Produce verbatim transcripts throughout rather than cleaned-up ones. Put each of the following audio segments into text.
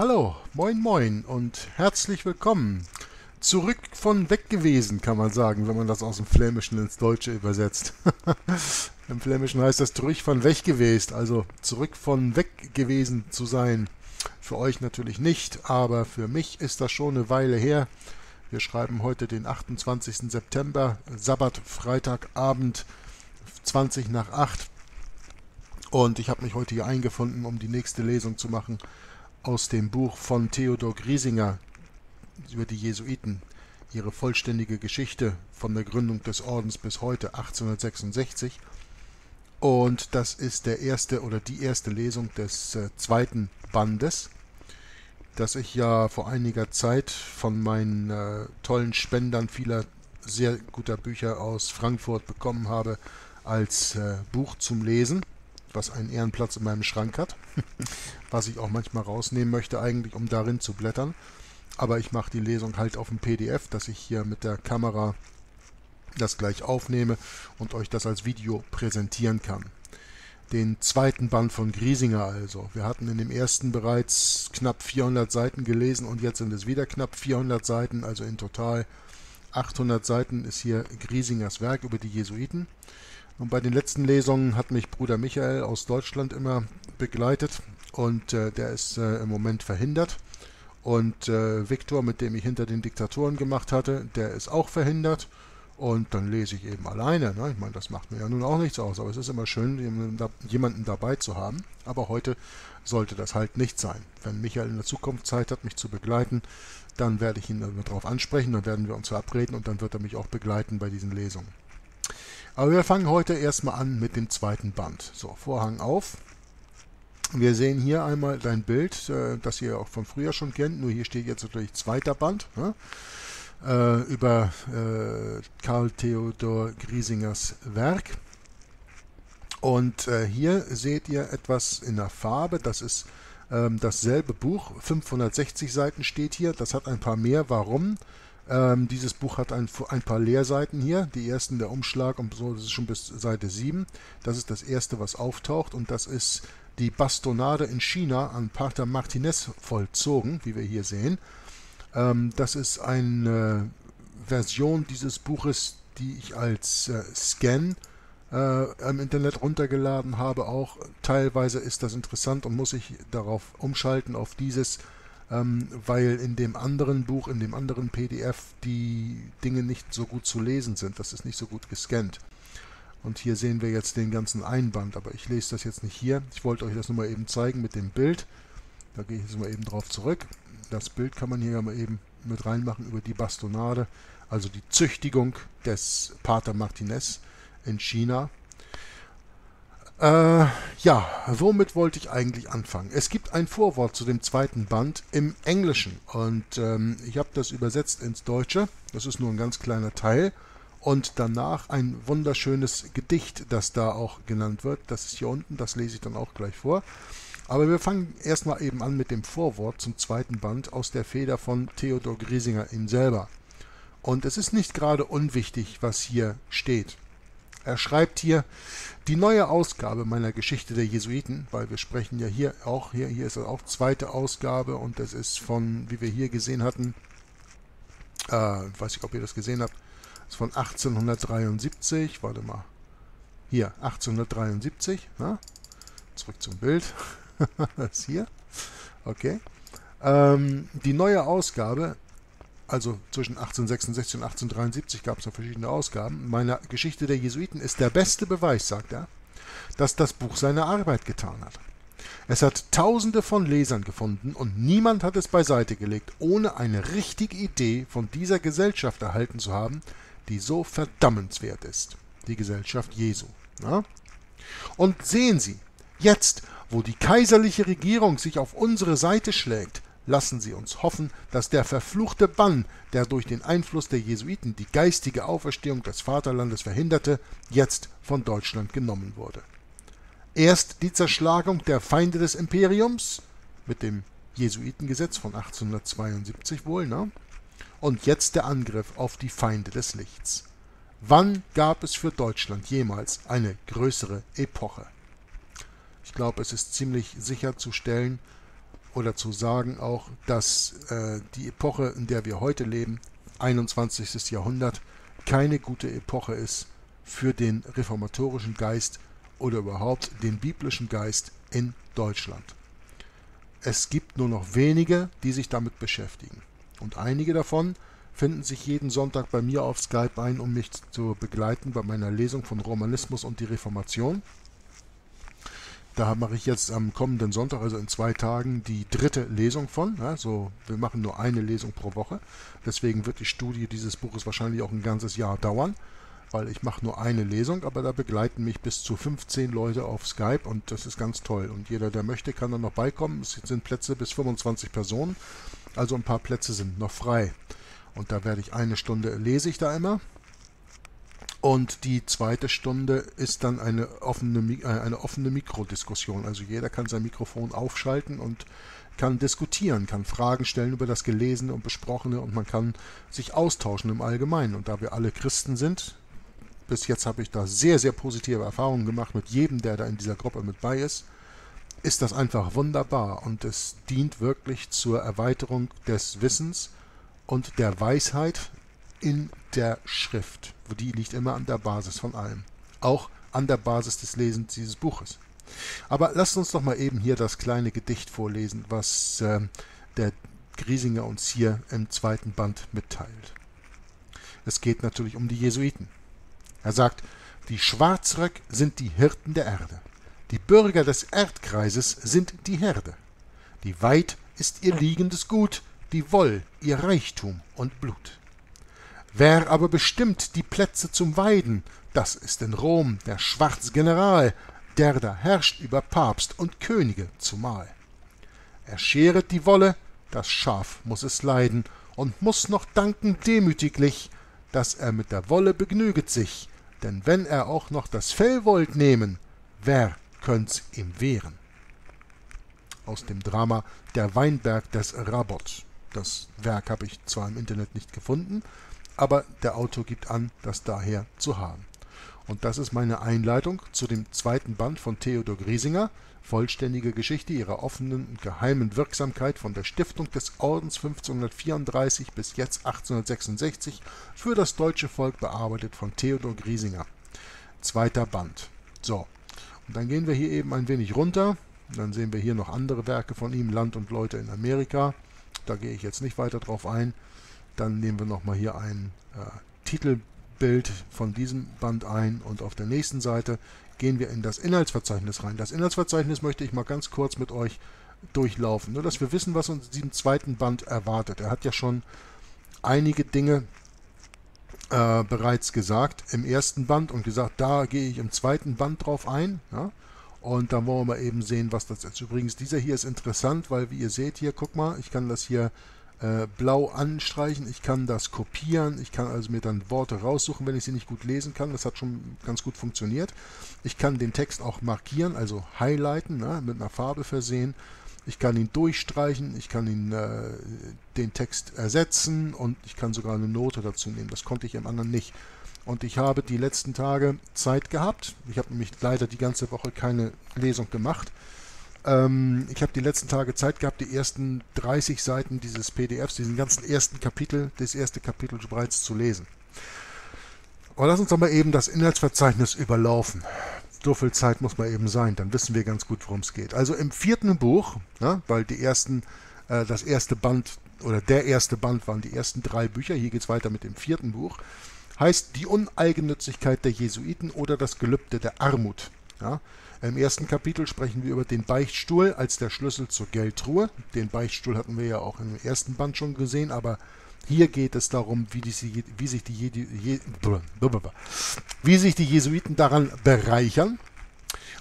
Hallo, moin moin und herzlich willkommen. Zurück von weg gewesen, kann man sagen, wenn man das aus dem Flämischen ins Deutsche übersetzt. Im Flämischen heißt das zurück von weg gewesen, also zurück von weg gewesen zu sein. Für euch natürlich nicht, aber für mich ist das schon eine Weile her. Wir schreiben heute den achtundzwanzigsten September, Sabbat, Freitagabend, zwanzig nach acht. Und ich habe mich heute hier eingefunden, um die nächste Lesung zu machen aus dem Buch von Theodor Griesinger über die Jesuiten, ihre vollständige Geschichte von der Gründung des Ordens bis heute achtzehnhundertsechsundsechzig. Und das ist der erste oder die erste Lesung des äh, zweiten Bandes, das ich ja vor einiger Zeit von meinen äh, tollen Spendern vieler sehr guter Bücher aus Frankfurt bekommen habe als äh, Buch zum Lesen, was einen Ehrenplatz in meinem Schrank hat, was ich auch manchmal rausnehmen möchte eigentlich, um darin zu blättern. Aber ich mache die Lesung halt auf dem P D F, dass ich hier mit der Kamera das gleich aufnehme und euch das als Video präsentieren kann. Den zweiten Band von Griesinger also. Wir hatten in dem ersten bereits knapp vierhundert Seiten gelesen und jetzt sind es wieder knapp vierhundert Seiten, also in total achthundert Seiten ist hier Griesingers Werk über die Jesuiten. Und bei den letzten Lesungen hat mich Bruder Michael aus Deutschland immer begleitet und äh, der ist äh, im Moment verhindert. Und äh, Viktor, mit dem ich hinter den Diktatoren gemacht hatte, der ist auch verhindert. Und dann lese ich eben alleine. Ne? Ich meine, das macht mir ja nun auch nichts aus, aber es ist immer schön, jemanden dabei zu haben. Aber heute sollte das halt nicht sein. Wenn Michael in der Zukunft Zeit hat, mich zu begleiten, dann werde ich ihn darauf ansprechen, dann werden wir uns verabreden und dann wird er mich auch begleiten bei diesen Lesungen. Aber wir fangen heute erstmal an mit dem zweiten Band. So, Vorhang auf. Wir sehen hier einmal dein Bild, das ihr auch von früher schon kennt, nur hier steht jetzt natürlich zweiter Band. Ne? Über äh, Karl Theodor Griesingers Werk. Und äh, hier seht ihr etwas in der Farbe, das ist ähm, dasselbe Buch, fünfhundertsechzig Seiten steht hier, das hat ein paar mehr. Warum? Ähm, dieses Buch hat ein, ein paar Leerseiten hier, die ersten der Umschlag und so, das ist schon bis Seite sieben, das ist das erste, was auftaucht und das ist die Bastonade in China an Pater Martinez vollzogen, wie wir hier sehen. Das ist eine Version dieses Buches, die ich als äh, Scan äh, im Internet runtergeladen habe. Auch teilweise ist das interessant und muss ich darauf umschalten, auf dieses, ähm, weil in dem anderen Buch, in dem anderen P D F die Dinge nicht so gut zu lesen sind. Das ist nicht so gut gescannt. Und hier sehen wir jetzt den ganzen Einband, aber ich lese das jetzt nicht hier. Ich wollte euch das nur mal eben zeigen mit dem Bild. Da gehe ich jetzt mal eben drauf zurück. Das Bild kann man hier ja mal eben mit reinmachen über die Bastonade, also die Züchtigung des Pater Martinez in China. Äh, ja, womit wollte ich eigentlich anfangen? Es gibt ein Vorwort zu dem zweiten Band im Englischen und ähm, ich habe das übersetzt ins Deutsche. Das ist nur ein ganz kleiner Teil und danach ein wunderschönes Gedicht, das da auch genannt wird. Das ist hier unten, das lese ich dann auch gleich vor. Aber wir fangen erstmal eben an mit dem Vorwort zum zweiten Band aus der Feder von Theodor Griesinger ihm selber. Und es ist nicht gerade unwichtig, was hier steht. Er schreibt hier, die neue Ausgabe meiner Geschichte der Jesuiten, weil wir sprechen ja hier auch, hier, hier ist auch zweite Ausgabe und das ist von, wie wir hier gesehen hatten, äh, weiß ich, ob ihr das gesehen habt, ist von achtzehnhundertdreiundsiebzig, warte mal, hier, achtzehnhundertdreiundsiebzig, na? Zurück zum Bild. Das hier. Okay. Ähm, die neue Ausgabe, also zwischen achtzehnhundertsechsundsechzig und achtzehnhundertdreiundsiebzig gab es noch verschiedene Ausgaben, meiner Geschichte der Jesuiten ist der beste Beweis, sagt er, dass das Buch seine Arbeit getan hat. Es hat tausende von Lesern gefunden und niemand hat es beiseite gelegt, ohne eine richtige Idee von dieser Gesellschaft erhalten zu haben, die so verdammenswert ist. Die Gesellschaft Jesu. Ja? Und sehen Sie, jetzt, wo die kaiserliche Regierung sich auf unsere Seite schlägt, lassen Sie uns hoffen, dass der verfluchte Bann, der durch den Einfluss der Jesuiten die geistige Auferstehung des Vaterlandes verhinderte, jetzt von Deutschland genommen wurde. Erst die Zerschlagung der Feinde des Imperiums, mit dem Jesuitengesetz von achtzehnhundertzweiundsiebzig wohl, ne? Und jetzt der Angriff auf die Feinde des Lichts. Wann gab es für Deutschland jemals eine größere Epoche? Ich glaube, es ist ziemlich sicherzustellen, oder zu sagen auch, dass äh, die Epoche, in der wir heute leben, einundzwanzigstes Jahrhundert, keine gute Epoche ist für den reformatorischen Geist oder überhaupt den biblischen Geist in Deutschland. Es gibt nur noch wenige, die sich damit beschäftigen. Und einige davon finden sich jeden Sonntag bei mir auf Skype ein, um mich zu begleiten bei meiner Lesung von Romanismus und die Reformation. Da mache ich jetzt am kommenden Sonntag, also in zwei Tagen, die dritte Lesung von. Also wir machen nur eine Lesung pro Woche. Deswegen wird die Studie dieses Buches wahrscheinlich auch ein ganzes Jahr dauern, weil ich mache nur eine Lesung, aber da begleiten mich bis zu fünfzehn Leute auf Skype und das ist ganz toll. Und jeder, der möchte, kann dann noch beikommen. Es sind Plätze bis fünfundzwanzig Personen, also ein paar Plätze sind noch frei. Und da werde ich eine Stunde, lese ich da immer. Und die zweite Stunde ist dann eine offene, eine offene Mikrodiskussion. Also jeder kann sein Mikrofon aufschalten und kann diskutieren, kann Fragen stellen über das Gelesene und Besprochene und man kann sich austauschen im Allgemeinen. Und da wir alle Christen sind, bis jetzt habe ich da sehr, sehr positive Erfahrungen gemacht mit jedem, der da in dieser Gruppe mit bei ist, ist das einfach wunderbar. Und es dient wirklich zur Erweiterung des Wissens und der Weisheit in der Schrift. Die liegt immer an der Basis von allem. Auch an der Basis des Lesens dieses Buches. Aber lasst uns doch mal eben hier das kleine Gedicht vorlesen, was äh, der Griesinger uns hier im zweiten Band mitteilt. Es geht natürlich um die Jesuiten. Er sagt, die Schwarzröck sind die Hirten der Erde. Die Bürger des Erdkreises sind die Herde. Die Weid ist ihr liegendes Gut, die Woll ihr Reichtum und Blut. Wer aber bestimmt die Plätze zum Weiden, das ist in Rom der schwarze General, der da herrscht über Papst und Könige zumal. Er scheret die Wolle, das Schaf muß es leiden, und muß noch danken demütiglich, dass er mit der Wolle begnüget sich, denn wenn er auch noch das Fell wollt nehmen, wer könnt's ihm wehren? Aus dem Drama Der Weinberg des Rabot. Das Werk habe ich zwar im Internet nicht gefunden, aber der Autor gibt an, das daher zu haben. Und das ist meine Einleitung zu dem zweiten Band von Theodor Griesinger, vollständige Geschichte ihrer offenen und geheimen Wirksamkeit von der Stiftung des Ordens fünfzehnhundertvierunddreißig bis jetzt achtzehnhundertsechsundsechzig für das deutsche Volk bearbeitet von Theodor Griesinger. Zweiter Band. So, und dann gehen wir hier eben ein wenig runter. Dann sehen wir hier noch andere Werke von ihm, Land und Leute in Amerika. Da gehe ich jetzt nicht weiter drauf ein. Dann nehmen wir nochmal hier ein äh, Titelbild von diesem Band ein und auf der nächsten Seite gehen wir in das Inhaltsverzeichnis rein. Das Inhaltsverzeichnis möchte ich mal ganz kurz mit euch durchlaufen, nur dass wir wissen, was uns in diesem zweiten Band erwartet. Er hat ja schon einige Dinge äh, bereits gesagt im ersten Band und gesagt, da gehe ich im zweiten Band drauf ein. Ja? Und dann wollen wir mal eben sehen, was das ist. Übrigens, dieser hier ist interessant, weil wie ihr seht hier, guck mal, ich kann das hier blau anstreichen, ich kann das kopieren, ich kann also mir dann Worte raussuchen, wenn ich sie nicht gut lesen kann, das hat schon ganz gut funktioniert. Ich kann den Text auch markieren, also highlighten, ne, mit einer Farbe versehen. Ich kann ihn durchstreichen, ich kann ihn, äh, den Text ersetzen und ich kann sogar eine Note dazu nehmen, das konnte ich im anderen nicht. Und ich habe die letzten Tage Zeit gehabt, ich habe nämlich leider die ganze Woche keine Lesung gemacht. Ich habe die letzten Tage Zeit gehabt, die ersten dreißig Seiten dieses P D Fs, diesen ganzen ersten Kapitel, das erste Kapitel bereits zu lesen. Aber lass uns doch mal eben das Inhaltsverzeichnis überlaufen. So viel Zeit muss mal eben sein, dann wissen wir ganz gut, worum es geht. Also im vierten Buch, ja, weil die ersten, äh, das erste Band oder der erste Band waren die ersten drei Bücher, hier geht es weiter mit dem vierten Buch, heißt Die Uneigennützigkeit der Jesuiten oder das Gelübde der Armut. Ja. Im ersten Kapitel sprechen wir über den Beichtstuhl als der Schlüssel zur Geldruhe. Den Beichtstuhl hatten wir ja auch im ersten Band schon gesehen, aber hier geht es darum, wie, die, wie, sich, die, wie sich die Jesuiten daran bereichern.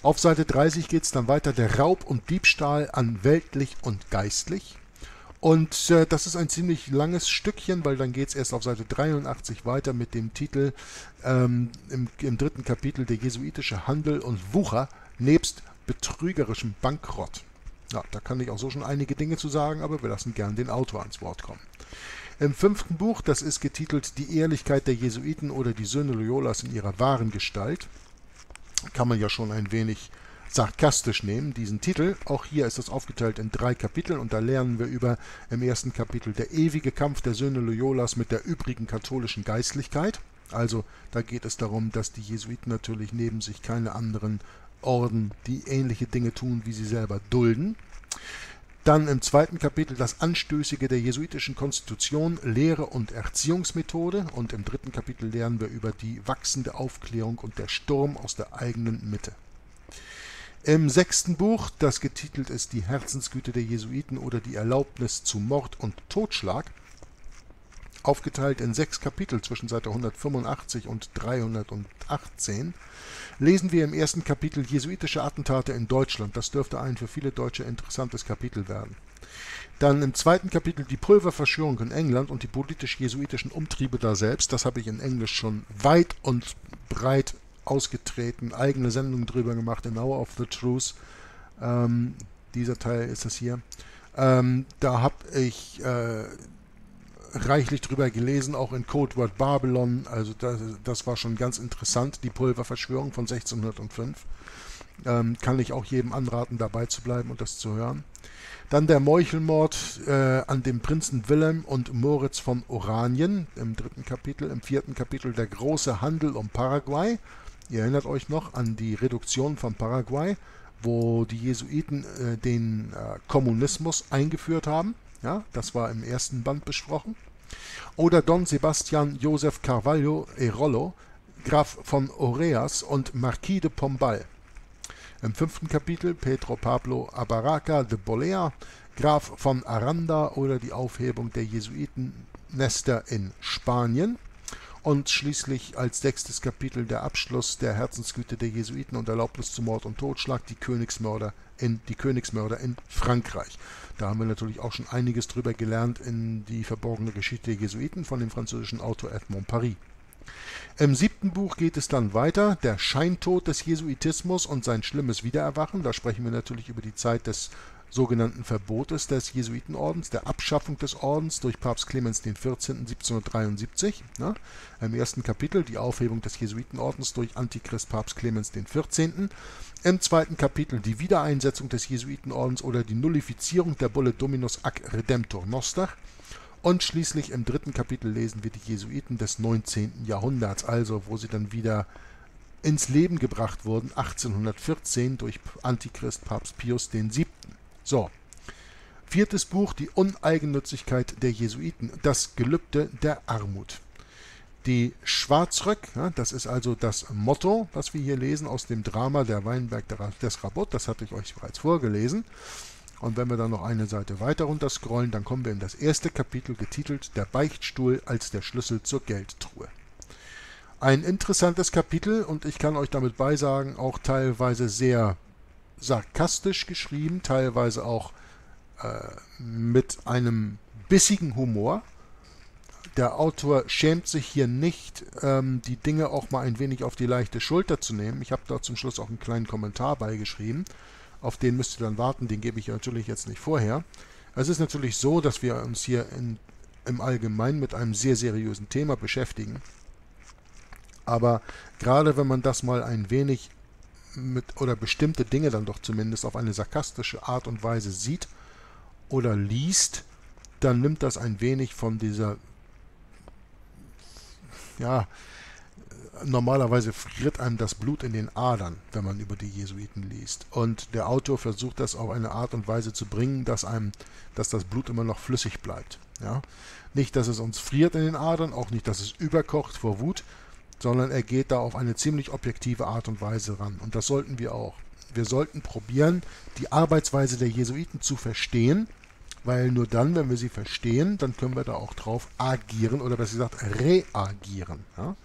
Auf Seite dreißig geht es dann weiter, der Raub und Diebstahl an weltlich und geistlich. Und äh, das ist ein ziemlich langes Stückchen, weil dann geht es erst auf Seite dreiundachtzig weiter mit dem Titel ähm, im, im dritten Kapitel der jesuitische Handel und Wucher nebst betrügerischem Bankrott. Ja, da kann ich auch so schon einige Dinge zu sagen, aber wir lassen gern den Autor ans Wort kommen. Im fünften Buch, das ist getitelt Die Ehrlichkeit der Jesuiten oder die Söhne Loyolas in ihrer wahren Gestalt, kann man ja schon ein wenig sarkastisch nehmen, diesen Titel. Auch hier ist es aufgeteilt in drei Kapitel und da lernen wir über im ersten Kapitel der ewige Kampf der Söhne Loyolas mit der übrigen katholischen Geistlichkeit. Also da geht es darum, dass die Jesuiten natürlich neben sich keine anderen Orden, die ähnliche Dinge tun, wie sie selber dulden. Dann im zweiten Kapitel das Anstößige der jesuitischen Konstitution, Lehre und Erziehungsmethode. Und im dritten Kapitel lernen wir über die wachsende Aufklärung und der Sturm aus der eigenen Mitte. Im sechsten Buch, das getitelt ist Die Herzensgüte der Jesuiten oder die Erlaubnis zu Mord und Totschlag, aufgeteilt in sechs Kapitel zwischen Seite hundertfünfundachtzig und dreihundertachtzehn, lesen wir im ersten Kapitel Jesuitische Attentate in Deutschland. Das dürfte ein für viele Deutsche interessantes Kapitel werden. Dann im zweiten Kapitel die Pulververschwörung in England und die politisch-jesuitischen Umtriebe daselbst. Das habe ich in Englisch schon weit und breit ausgetreten, eigene Sendung drüber gemacht, in Hour of the Truth. Ähm, dieser Teil ist es hier. Ähm, da habe ich... Äh, reichlich drüber gelesen, auch in Code Word Babylon, also das, das war schon ganz interessant, die Pulververschwörung von sechzehnhundertfünf. Ähm, kann ich auch jedem anraten, dabei zu bleiben und das zu hören. Dann der Meuchelmord äh, an dem Prinzen Wilhelm und Moritz von Oranien im dritten Kapitel, im vierten Kapitel der große Handel um Paraguay. Ihr erinnert euch noch an die Reduktion von Paraguay, wo die Jesuiten äh, den äh, Kommunismus eingeführt haben. Ja, das war im ersten Band besprochen. Oder Don Sebastian Joseph Carvalho Erollo, Graf von Oreas und Marquis de Pombal. Im fünften Kapitel Pedro Pablo Abaraca de Bolea, Graf von Aranda oder die Aufhebung der Jesuiten-Nester in Spanien. Und schließlich als sechstes Kapitel der Abschluss der Herzensgüte der Jesuiten und Erlaubnis zu Mord und Totschlag, die Königsmörder in, die Königsmörder in Frankreich. Da haben wir natürlich auch schon einiges drüber gelernt in die verborgene Geschichte der Jesuiten von dem französischen Autor Edmond Paris. Im siebten Buch geht es dann weiter, der Scheintod des Jesuitismus und sein schlimmes Wiedererwachen. Da sprechen wir natürlich über die Zeit des sogenannten Verbotes des Jesuitenordens, der Abschaffung des Ordens durch Papst Clemens den vierzehnten siebzehnhundertdreiundsiebzig. Ne? Im ersten Kapitel die Aufhebung des Jesuitenordens durch Antichrist Papst Clemens den vierzehnten Im zweiten Kapitel die Wiedereinsetzung des Jesuitenordens oder die Nullifizierung der Bulle Dominus Ac Redemptor Noster. Und schließlich im dritten Kapitel lesen wir die Jesuiten des neunzehnten Jahrhunderts, also wo sie dann wieder ins Leben gebracht wurden, achtzehnhundertvierzehn durch Antichrist Papst Pius den siebten So, viertes Buch, die Uneigennützigkeit der Jesuiten, das Gelübde der Armut. Die Schwarzröck, ja, das ist also das Motto, was wir hier lesen aus dem Drama Der Weinberg des Rabot, das hatte ich euch bereits vorgelesen. Und wenn wir dann noch eine Seite weiter runter scrollen, dann kommen wir in das erste Kapitel getitelt Der Beichtstuhl als der Schlüssel zur Geldtruhe. Ein interessantes Kapitel und ich kann euch damit beisagen, auch teilweise sehr sarkastisch geschrieben, teilweise auch äh, mit einem bissigen Humor. Der Autor schämt sich hier nicht, ähm, die Dinge auch mal ein wenig auf die leichte Schulter zu nehmen. Ich habe da zum Schluss auch einen kleinen Kommentar beigeschrieben. Auf den müsst ihr dann warten, den gebe ich natürlich jetzt nicht vorher. Es ist natürlich so, dass wir uns hier in, im Allgemeinen mit einem sehr seriösen Thema beschäftigen. Aber gerade wenn man das mal ein wenig mit oder bestimmte Dinge dann doch zumindest auf eine sarkastische Art und Weise sieht oder liest, dann nimmt das ein wenig von dieser, ja, normalerweise friert einem das Blut in den Adern, wenn man über die Jesuiten liest. Und der Autor versucht das auf eine Art und Weise zu bringen, dass einem, dass das Blut immer noch flüssig bleibt. Ja? Nicht, dass es uns friert in den Adern, auch nicht, dass es überkocht vor Wut, sondern er geht da auf eine ziemlich objektive Art und Weise ran. Und das sollten wir auch. Wir sollten probieren, die Arbeitsweise der Jesuiten zu verstehen, weil nur dann, wenn wir sie verstehen, dann können wir da auch drauf agieren oder besser gesagt reagieren. Ja?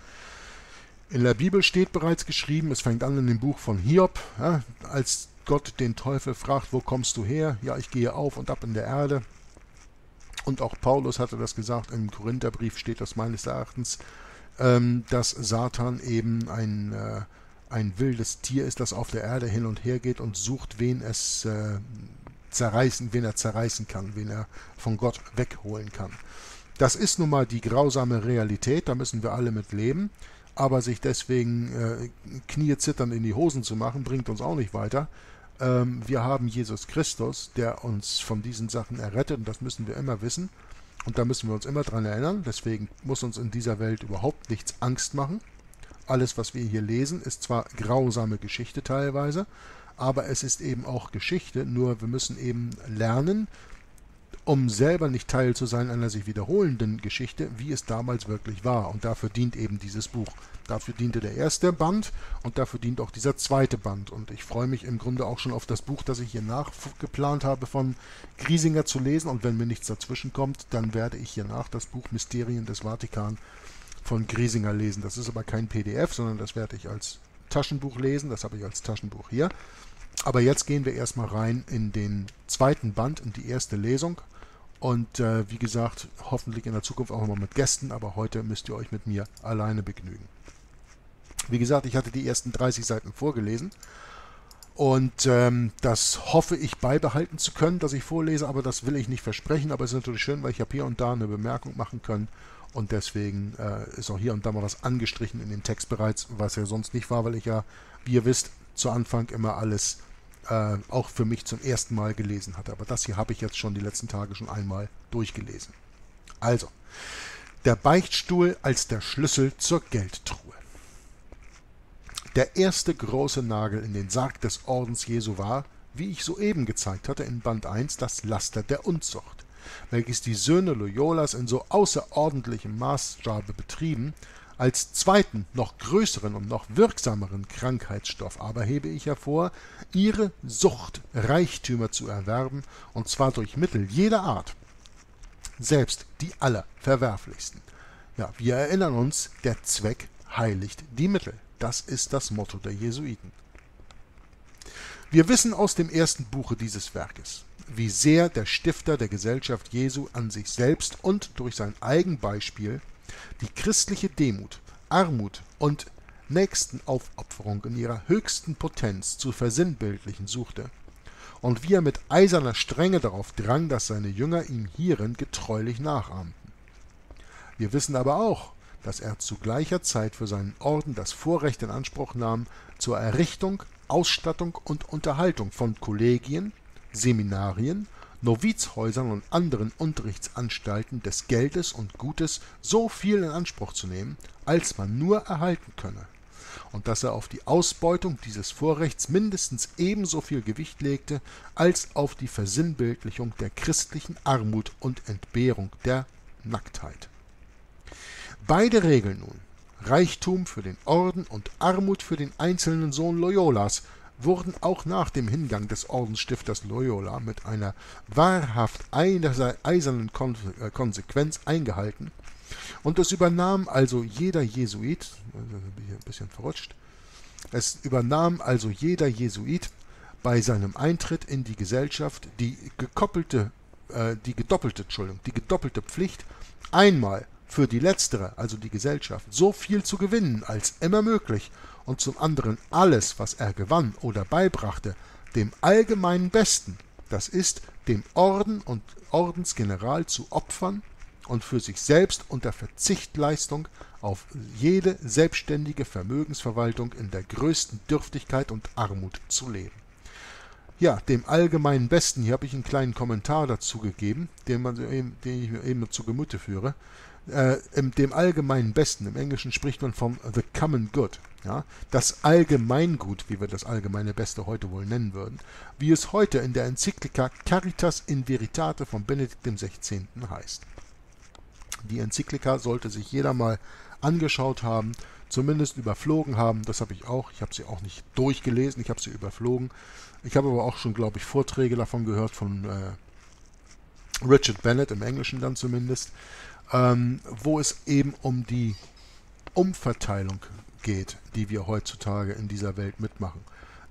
In der Bibel steht bereits geschrieben, es fängt an in dem Buch von Hiob, ja, als Gott den Teufel fragt, wo kommst du her? Ja, ich gehe auf und ab in der Erde. Und auch Paulus hatte das gesagt, im Korintherbrief steht das meines Erachtens, dass Satan eben ein, äh, ein wildes Tier ist, das auf der Erde hin und her geht und sucht, wen es äh, zerreißen, wen er zerreißen kann, wen er von Gott wegholen kann. Das ist nun mal die grausame Realität, da müssen wir alle mit leben, aber sich deswegen äh, kniezitternd in die Hosen zu machen, bringt uns auch nicht weiter. Ähm, wir haben Jesus Christus, der uns von diesen Sachen errettet, und das müssen wir immer wissen und da müssen wir uns immer dran erinnern. Deswegen muss uns in dieser Welt überhaupt nichts Angst machen. Alles, was wir hier lesen, ist zwar grausame Geschichte teilweise, aber es ist eben auch Geschichte, nur wir müssen eben lernen, um selber nicht Teil zu sein einer sich wiederholenden Geschichte, wie es damals wirklich war. Und dafür dient eben dieses Buch. Dafür diente der erste Band und dafür dient auch dieser zweite Band. Und ich freue mich im Grunde auch schon auf das Buch, das ich hier nachgeplant habe, von Griesinger zu lesen. Und wenn mir nichts dazwischen kommt, dann werde ich hier nach das Buch Mysterien des Vatikan von Griesinger lesen. Das ist aber kein P D F, sondern das werde ich als Taschenbuch lesen. Das habe ich als Taschenbuch hier. Aber jetzt gehen wir erstmal rein in den zweiten Band, in die erste Lesung. Und äh, wie gesagt, hoffentlich in der Zukunft auch nochmal mit Gästen, aber heute müsst ihr euch mit mir alleine begnügen. Wie gesagt, ich hatte die ersten dreißig Seiten vorgelesen und ähm, das hoffe ich beibehalten zu können, dass ich vorlese, aber das will ich nicht versprechen. Aber es ist natürlich schön, weil ich habe hier und da eine Bemerkung machen können. Und deswegen äh, ist auch hier und da mal was angestrichen in dem Text bereits, was ja sonst nicht war, weil ich ja, wie ihr wisst, zu Anfang immer alles äh, auch für mich zum ersten Mal gelesen hatte. Aber das hier habe ich jetzt schon die letzten Tage schon einmal durchgelesen. Also, der Beichtstuhl als der Schlüssel zur Geldtruhe. Der erste große Nagel in den Sarg des Ordens Jesu war, wie ich soeben gezeigt hatte in Band eins, das Laster der Unzucht, welches die Söhne Loyolas in so außerordentlichem Maßstabe betrieben. Als zweiten, noch größeren und noch wirksameren Krankheitsstoff aber hebe ich hervor, ihre Sucht, Reichtümer zu erwerben, und zwar durch Mittel jeder Art, selbst die allerverwerflichsten. Ja, wir erinnern uns, der Zweck heiligt die Mittel. Das ist das Motto der Jesuiten. Wir wissen aus dem ersten Buche dieses Werkes, wie sehr der Stifter der Gesellschaft Jesu an sich selbst und durch sein Eigenbeispiel die christliche Demut, Armut und Nächstenaufopferung in ihrer höchsten Potenz zu versinnbildlichen suchte und wie er mit eiserner Strenge darauf drang, dass seine Jünger ihm hierin getreulich nachahmten. Wir wissen aber auch, dass er zu gleicher Zeit für seinen Orden das Vorrecht in Anspruch nahm, zur Errichtung, Ausstattung und Unterhaltung von Kollegien, Seminarien, Novizhäusern und anderen Unterrichtsanstalten des Geldes und Gutes so viel in Anspruch zu nehmen, als man nur erhalten könne, und dass er auf die Ausbeutung dieses Vorrechts mindestens ebenso viel Gewicht legte, als auf die Versinnbildlichung der christlichen Armut und Entbehrung der Nacktheit. Beide Regeln nun, Reichtum für den Orden und Armut für den einzelnen Sohn Loyolas, wurden auch nach dem Hingang des Ordensstifters Loyola mit einer wahrhaft eisernen Konsequenz eingehalten, und es übernahm also jeder Jesuit, ein bisschen verrutscht, es übernahm also jeder Jesuit bei seinem Eintritt in die Gesellschaft die gekoppelte, äh, die gedoppelte, Entschuldigung, die gedoppelte Pflicht, einmal für die letztere, also die Gesellschaft, so viel zu gewinnen als immer möglich, und zum anderen alles, was er gewann oder beibrachte, dem allgemeinen Besten, das ist, dem Orden und Ordensgeneral zu opfern und für sich selbst unter Verzichtleistung auf jede selbstständige Vermögensverwaltung in der größten Dürftigkeit und Armut zu leben. Ja, dem allgemeinen Besten, hier habe ich einen kleinen Kommentar dazu gegeben, den, man, den ich mir eben zu Gemüte führe. Äh, dem allgemeinen Besten, im Englischen spricht man vom the common good, ja? Das Allgemeingut, wie wir das allgemeine Beste heute wohl nennen würden, wie es heute in der Enzyklika Caritas in Veritate von Benedikt dem Sechzehnten heißt. Die Enzyklika sollte sich jeder mal angeschaut haben, zumindest überflogen haben, das habe ich auch, ich habe sie auch nicht durchgelesen, ich habe sie überflogen, ich habe aber auch schon, glaube ich, Vorträge davon gehört von äh, Richard Bennett, im Englischen dann zumindest, Ähm, wo es eben um die Umverteilung geht, die wir heutzutage in dieser Welt mitmachen.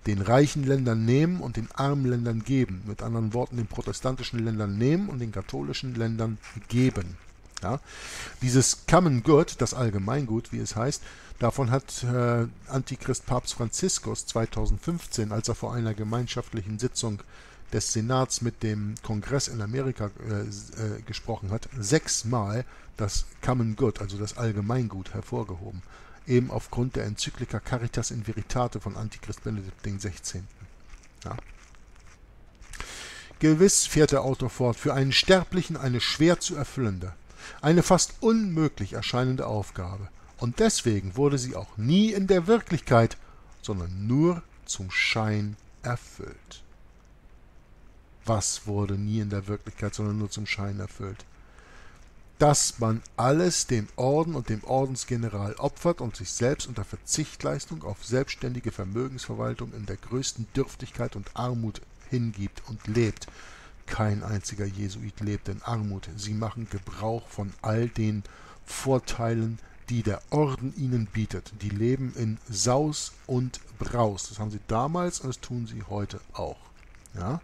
Den reichen Ländern nehmen und den armen Ländern geben. Mit anderen Worten, den protestantischen Ländern nehmen und den katholischen Ländern geben. Ja? Dieses Common Good, das Allgemeingut, wie es heißt, davon hat äh, Antichrist Papst Franziskus zweitausendfünfzehn, als er vor einer gemeinschaftlichen Sitzung des Senats mit dem Kongress in Amerika äh, äh, gesprochen hat, sechsmal das Common Good, also das Allgemeingut, hervorgehoben. eben aufgrund der Enzyklika Caritas in Veritate von Antichrist Benedikt dem Sechzehnten Ja. Gewiss, fährt der Autor fort, für einen Sterblichen eine schwer zu erfüllende, eine fast unmöglich erscheinende Aufgabe. Und deswegen wurde sie auch nie in der Wirklichkeit, sondern nur zum Schein erfüllt. Was wurde nie in der Wirklichkeit, sondern nur zum Schein erfüllt? Dass man alles dem Orden und dem Ordensgeneral opfert und sich selbst unter Verzichtleistung auf selbstständige Vermögensverwaltung in der größten Dürftigkeit und Armut hingibt und lebt. Kein einziger Jesuit lebt in Armut. Sie machen Gebrauch von all den Vorteilen, die der Orden ihnen bietet. Die leben in Saus und Braus. Das haben sie damals und das tun sie heute auch. Ja?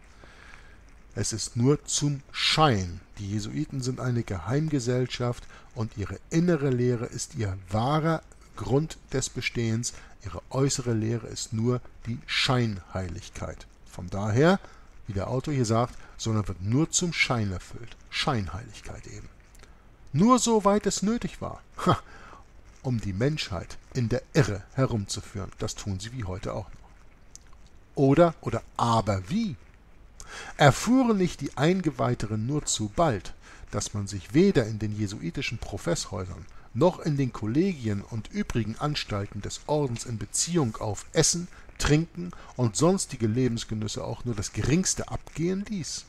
Es ist nur zum Schein. Die Jesuiten sind eine Geheimgesellschaft und ihre innere Lehre ist ihr wahrer Grund des Bestehens. Ihre äußere Lehre ist nur die Scheinheiligkeit. Von daher, wie der Autor hier sagt, sondern wird nur zum Schein erfüllt. Scheinheiligkeit eben. Nur so weit es nötig war, ha, um die Menschheit in der Irre herumzuführen. Das tun sie wie heute auch noch. Oder, oder aber wie? Erfuhren nicht die Eingeweihten nur zu bald, dass man sich weder in den jesuitischen Professhäusern noch in den Kollegien und übrigen Anstalten des Ordens in Beziehung auf Essen, Trinken und sonstige Lebensgenüsse auch nur das Geringste abgehen ließ?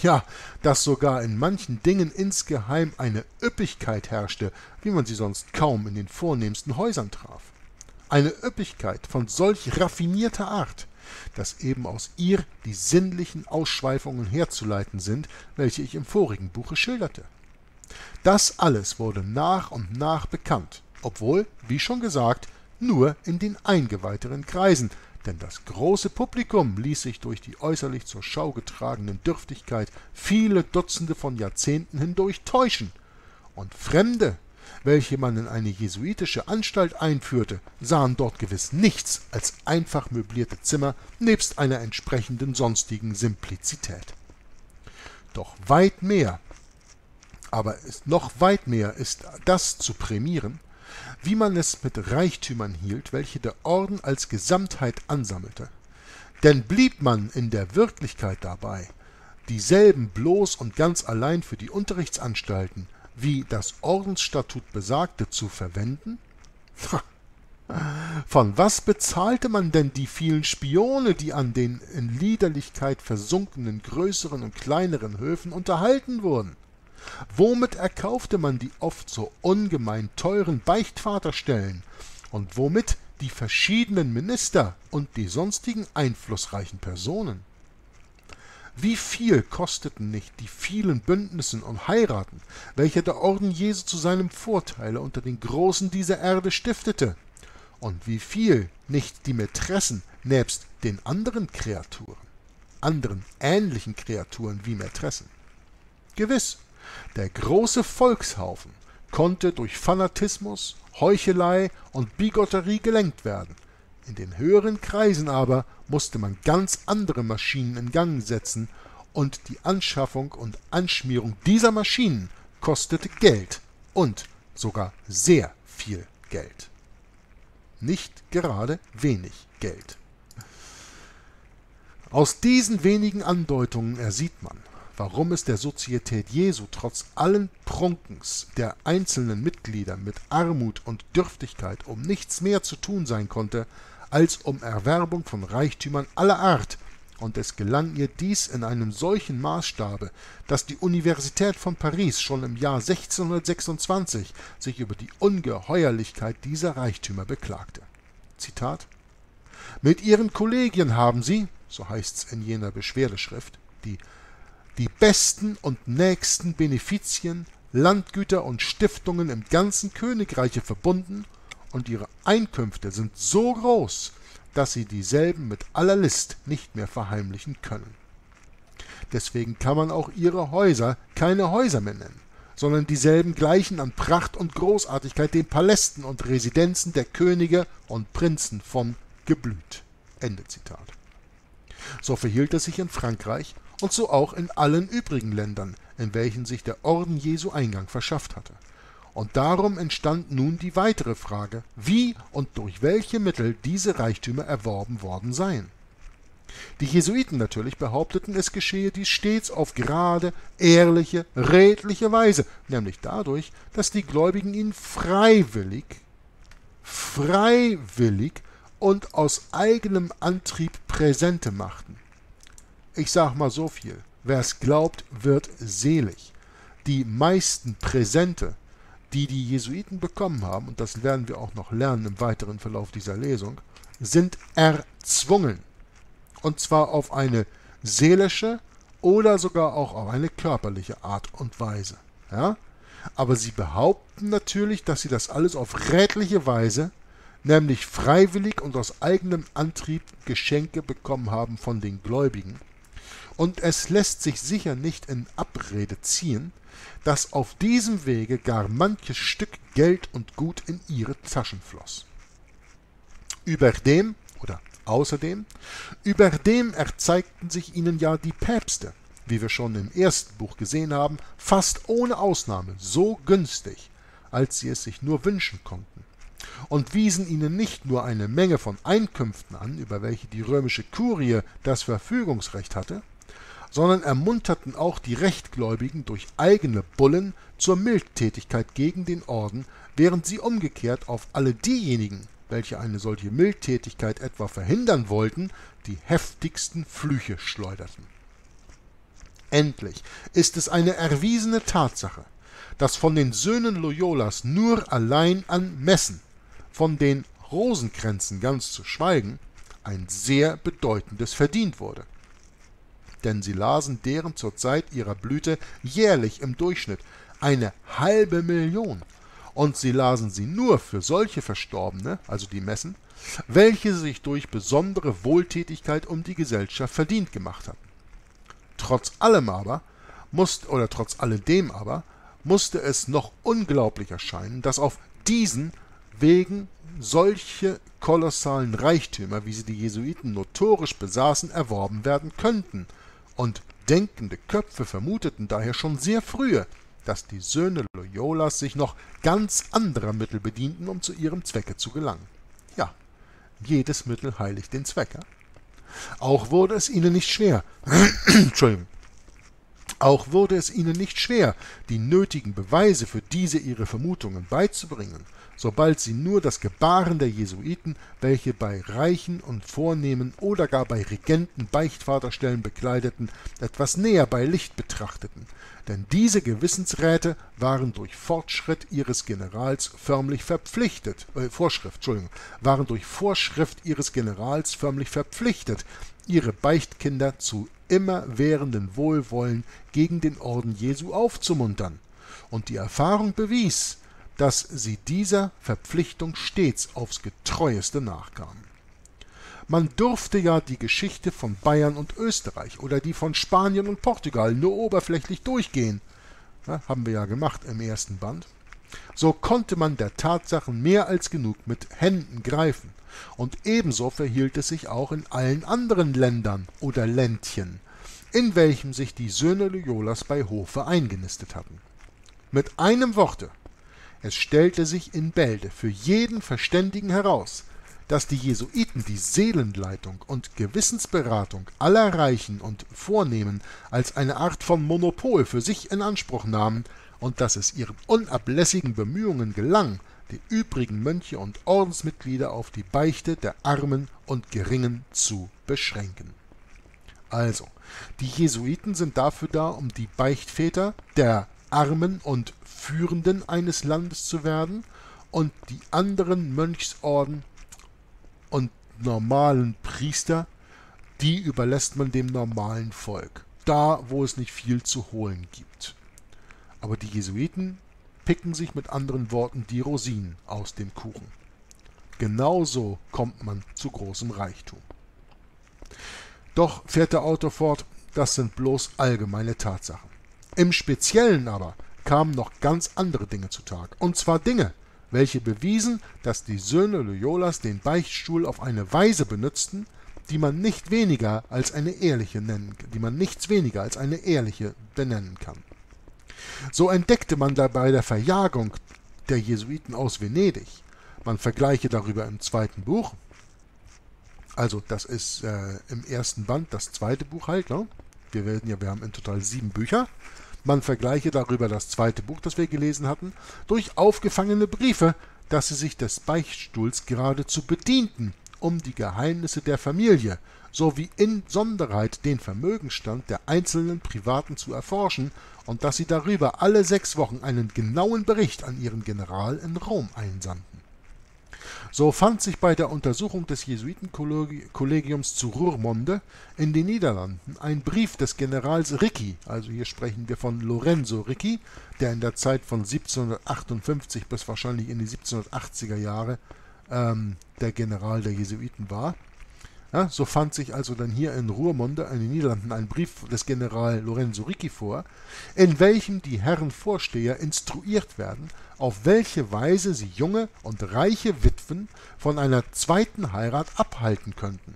Ja, dass sogar in manchen Dingen insgeheim eine Üppigkeit herrschte, wie man sie sonst kaum in den vornehmsten Häusern traf. Eine Üppigkeit von solch raffinierter Art, dass eben aus ihr die sinnlichen Ausschweifungen herzuleiten sind, welche ich im vorigen Buche schilderte. Das alles wurde nach und nach bekannt, obwohl, wie schon gesagt, nur in den eingeweihten Kreisen, denn das große Publikum ließ sich durch die äußerlich zur Schau getragenen Dürftigkeit viele Dutzende von Jahrzehnten hindurch täuschen. Und Fremde, welche man in eine jesuitische Anstalt einführte, sahen dort gewiss nichts als einfach möblierte Zimmer nebst einer entsprechenden sonstigen Simplizität. Doch weit mehr, aber ist noch weit mehr ist das zu prämieren, wie man es mit Reichtümern hielt, welche der Orden als Gesamtheit ansammelte. Denn blieb man in der Wirklichkeit dabei, dieselben bloß und ganz allein für die Unterrichtsanstalten, wie das Ordensstatut besagte, zu verwenden? Von was bezahlte man denn die vielen Spione, die an den in Liederlichkeit versunkenen größeren und kleineren Höfen unterhalten wurden? Womit erkaufte man die oft so ungemein teuren Beichtvaterstellen und womit die verschiedenen Minister und die sonstigen einflussreichen Personen? Wie viel kosteten nicht die vielen Bündnissen und Heiraten, welche der Orden Jesu zu seinem Vorteile unter den Großen dieser Erde stiftete? Und wie viel nicht die Mätressen nebst den anderen Kreaturen, anderen ähnlichen Kreaturen wie Mätressen? Gewiss, der große Volkshaufen konnte durch Fanatismus, Heuchelei und Bigotterie gelenkt werden. In den höheren Kreisen aber musste man ganz andere Maschinen in Gang setzen, und die Anschaffung und Anschmierung dieser Maschinen kostete Geld und sogar sehr viel Geld. Nicht gerade wenig Geld. Aus diesen wenigen Andeutungen ersieht man, warum es der Sozietät Jesu trotz allen Prunkens der einzelnen Mitglieder mit Armut und Dürftigkeit um nichts mehr zu tun sein konnte, als um Erwerbung von Reichtümern aller Art, und es gelang ihr dies in einem solchen Maßstabe, dass die Universität von Paris schon im Jahr sechzehnhundertsechsundzwanzig sich über die Ungeheuerlichkeit dieser Reichtümer beklagte. Zitat: Mit ihren Kollegien haben sie, so heißt's in jener Beschwerdeschrift, die die besten und nächsten Benefizien, Landgüter und Stiftungen im ganzen Königreiche verbunden, und ihre Einkünfte sind so groß, dass sie dieselben mit aller List nicht mehr verheimlichen können. Deswegen kann man auch ihre Häuser keine Häuser mehr nennen, sondern dieselben gleichen an Pracht und Großartigkeit den Palästen und Residenzen der Könige und Prinzen von geblüht. Ende Zitat. So verhielt es sich in Frankreich und so auch in allen übrigen Ländern, in welchen sich der Orden Jesu Eingang verschafft hatte. Und darum entstand nun die weitere Frage, wie und durch welche Mittel diese Reichtümer erworben worden seien. Die Jesuiten natürlich behaupteten, es geschehe dies stets auf gerade, ehrliche, redliche Weise, nämlich dadurch, dass die Gläubigen ihn freiwillig, freiwillig und aus eigenem Antrieb Präsente machten. Ich sag mal so viel, wer's glaubt, wird selig. Die meisten Präsente, die die Jesuiten bekommen haben, und das werden wir auch noch lernen im weiteren Verlauf dieser Lesung, sind erzwungen. Und zwar auf eine seelische oder sogar auch auf eine körperliche Art und Weise. Ja? Aber sie behaupten natürlich, dass sie das alles auf rätliche Weise, nämlich freiwillig und aus eigenem Antrieb, Geschenke bekommen haben von den Gläubigen. Und es lässt sich sicher nicht in Abrede ziehen, dass auf diesem Wege gar manches Stück Geld und Gut in ihre Taschen floss. Überdem, oder außerdem, überdem erzeigten sich ihnen ja die Päpste, wie wir schon im ersten Buch gesehen haben, fast ohne Ausnahme so günstig, als sie es sich nur wünschen konnten, und wiesen ihnen nicht nur eine Menge von Einkünften an, über welche die römische Kurie das Verfügungsrecht hatte, sondern ermunterten auch die Rechtgläubigen durch eigene Bullen zur Mildtätigkeit gegen den Orden, während sie umgekehrt auf alle diejenigen, welche eine solche Mildtätigkeit etwa verhindern wollten, die heftigsten Flüche schleuderten. Endlich ist es eine erwiesene Tatsache, dass von den Söhnen Loyolas nur allein an Messen, von den Rosenkränzen ganz zu schweigen, ein sehr bedeutendes verdient wurde. Denn sie lasen deren zur Zeit ihrer Blüte jährlich im Durchschnitt eine halbe Million, und sie lasen sie nur für solche Verstorbene, also die Messen, welche sich durch besondere Wohltätigkeit um die Gesellschaft verdient gemacht hatten. Trotz allem aber, musste, oder trotz alledem aber, musste es noch unglaublich erscheinen, dass auf diesen Wegen solche kolossalen Reichtümer, wie sie die Jesuiten notorisch besaßen, erworben werden könnten, und denkende Köpfe vermuteten daher schon sehr frühe, dass die Söhne Loyolas sich noch ganz anderer Mittel bedienten, um zu ihrem Zwecke zu gelangen. Ja, jedes Mittel heiligt den Zweck. Auch wurde es ihnen nicht schwer, Entschuldigung, auch wurde es ihnen nicht schwer, die nötigen Beweise für diese ihre Vermutungen beizubringen, sobald sie nur das Gebaren der Jesuiten, welche bei Reichen und Vornehmen oder gar bei Regenten Beichtvaterstellen bekleideten, etwas näher bei Licht betrachteten, denn diese Gewissensräte waren durch Fortschritt ihres Generals förmlich verpflichtet, äh, Vorschrift, Entschuldigung, waren durch Vorschrift ihres Generals förmlich verpflichtet, ihre Beichtkinder zu immerwährenden Wohlwollen gegen den Orden Jesu aufzumuntern, und die Erfahrung bewies, dass sie dieser Verpflichtung stets aufs Getreueste nachkamen. Man durfte ja die Geschichte von Bayern und Österreich oder die von Spanien und Portugal nur oberflächlich durchgehen, ja, haben wir ja gemacht im ersten Band, so konnte man der Tatsachen mehr als genug mit Händen greifen, und ebenso verhielt es sich auch in allen anderen Ländern oder Ländchen, in welchem sich die Söhne Loyolas bei Hofe eingenistet hatten. Mit einem Worte, es stellte sich in Bälde für jeden Verständigen heraus, dass die Jesuiten die Seelenleitung und Gewissensberatung aller Reichen und Vornehmen als eine Art von Monopol für sich in Anspruch nahmen und dass es ihren unablässigen Bemühungen gelang, die übrigen Mönche und Ordensmitglieder auf die Beichte der Armen und Geringen zu beschränken. Also, die Jesuiten sind dafür da, um die Beichtväter der Armen und Führenden eines Landes zu werden und die anderen Mönchsorden und normalen Priester, die überlässt man dem normalen Volk, da wo es nicht viel zu holen gibt. Aber die Jesuiten picken sich mit anderen Worten die Rosinen aus dem Kuchen. Genauso kommt man zu großem Reichtum. Doch, fährt der Autor fort, das sind bloß allgemeine Tatsachen. Im Speziellen aber kamen noch ganz andere Dinge zutage, und zwar Dinge, welche bewiesen, dass die Söhne Loyolas den Beichtstuhl auf eine Weise benützten, die man nicht weniger als eine ehrliche nennen, die man nichts weniger als eine ehrliche benennen kann. So entdeckte man dabei der Verjagung der Jesuiten aus Venedig. Man vergleiche darüber im zweiten Buch. Also das ist äh, im ersten Band das zweite Buch halt. Ne? Wir werden ja, wir haben in total sieben Bücher. Man vergleiche darüber das zweite Buch, das wir gelesen hatten, durch aufgefangene Briefe, dass sie sich des Beichtstuhls geradezu bedienten, um die Geheimnisse der Familie sowie insonderheit den Vermögenstand der einzelnen Privaten zu erforschen und dass sie darüber alle sechs Wochen einen genauen Bericht an ihren General in Rom einsandten. So fand sich bei der Untersuchung des Jesuitenkollegiums zu Roermond in den Niederlanden ein Brief des Generals Ricci, also hier sprechen wir von Lorenzo Ricci, der in der Zeit von siebzehnhundertachtundfünfzig bis wahrscheinlich in die siebzehnhundertachtziger Jahre ähm, der General der Jesuiten war. Ja, so fand sich also dann hier in Roermond in den Niederlanden ein Brief des General Lorenzo Ricci vor, in welchem die Herren Vorsteher instruiert werden, auf welche Weise sie junge und reiche Witwen von einer zweiten Heirat abhalten könnten.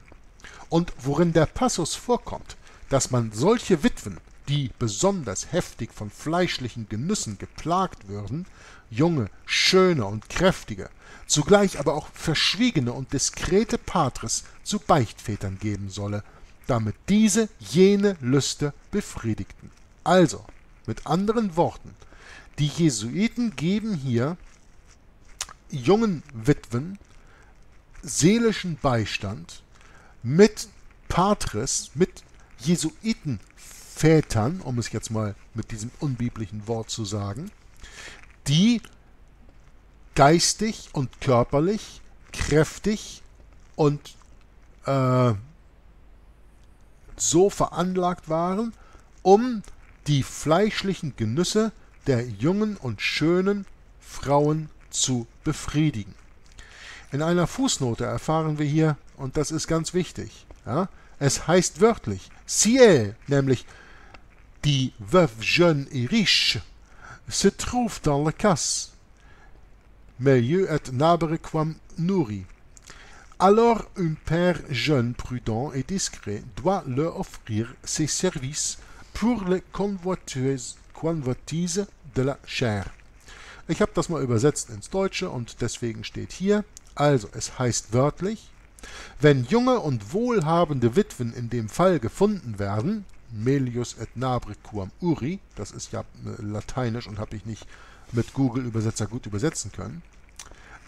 Und worin der Passus vorkommt, dass man solche Witwen, die besonders heftig von fleischlichen Genüssen geplagt würden, junge, schöne und kräftige, zugleich aber auch verschwiegene und diskrete Patres zu Beichtvätern geben solle, damit diese jene Lüste befriedigten. Also, mit anderen Worten, die Jesuiten geben hier jungen Witwen seelischen Beistand mit Patres, mit Jesuitenvätern, um es jetzt mal mit diesem unbiblischen Wort zu sagen, die geistig und körperlich, kräftig und äh, so veranlagt waren, um die fleischlichen Genüsse der jungen und schönen Frauen zu befriedigen. In einer Fußnote erfahren wir hier, und das ist ganz wichtig, ja, es heißt wörtlich, ciel, nämlich die veuve jeune et riche, se trouve dans le cas, milieu et nabere quam nourri. Alors un père jeune, prudent et discret doit leur offrir ses services pour les convoitises, convoitises de la chair. Ich habe das mal übersetzt ins Deutsche und deswegen steht hier, also es heißt wörtlich, wenn junge und wohlhabende Witwen in dem Fall gefunden werden, melius et nabre quam uri, das ist ja lateinisch und habe ich nicht mit Google-Übersetzer gut übersetzen können,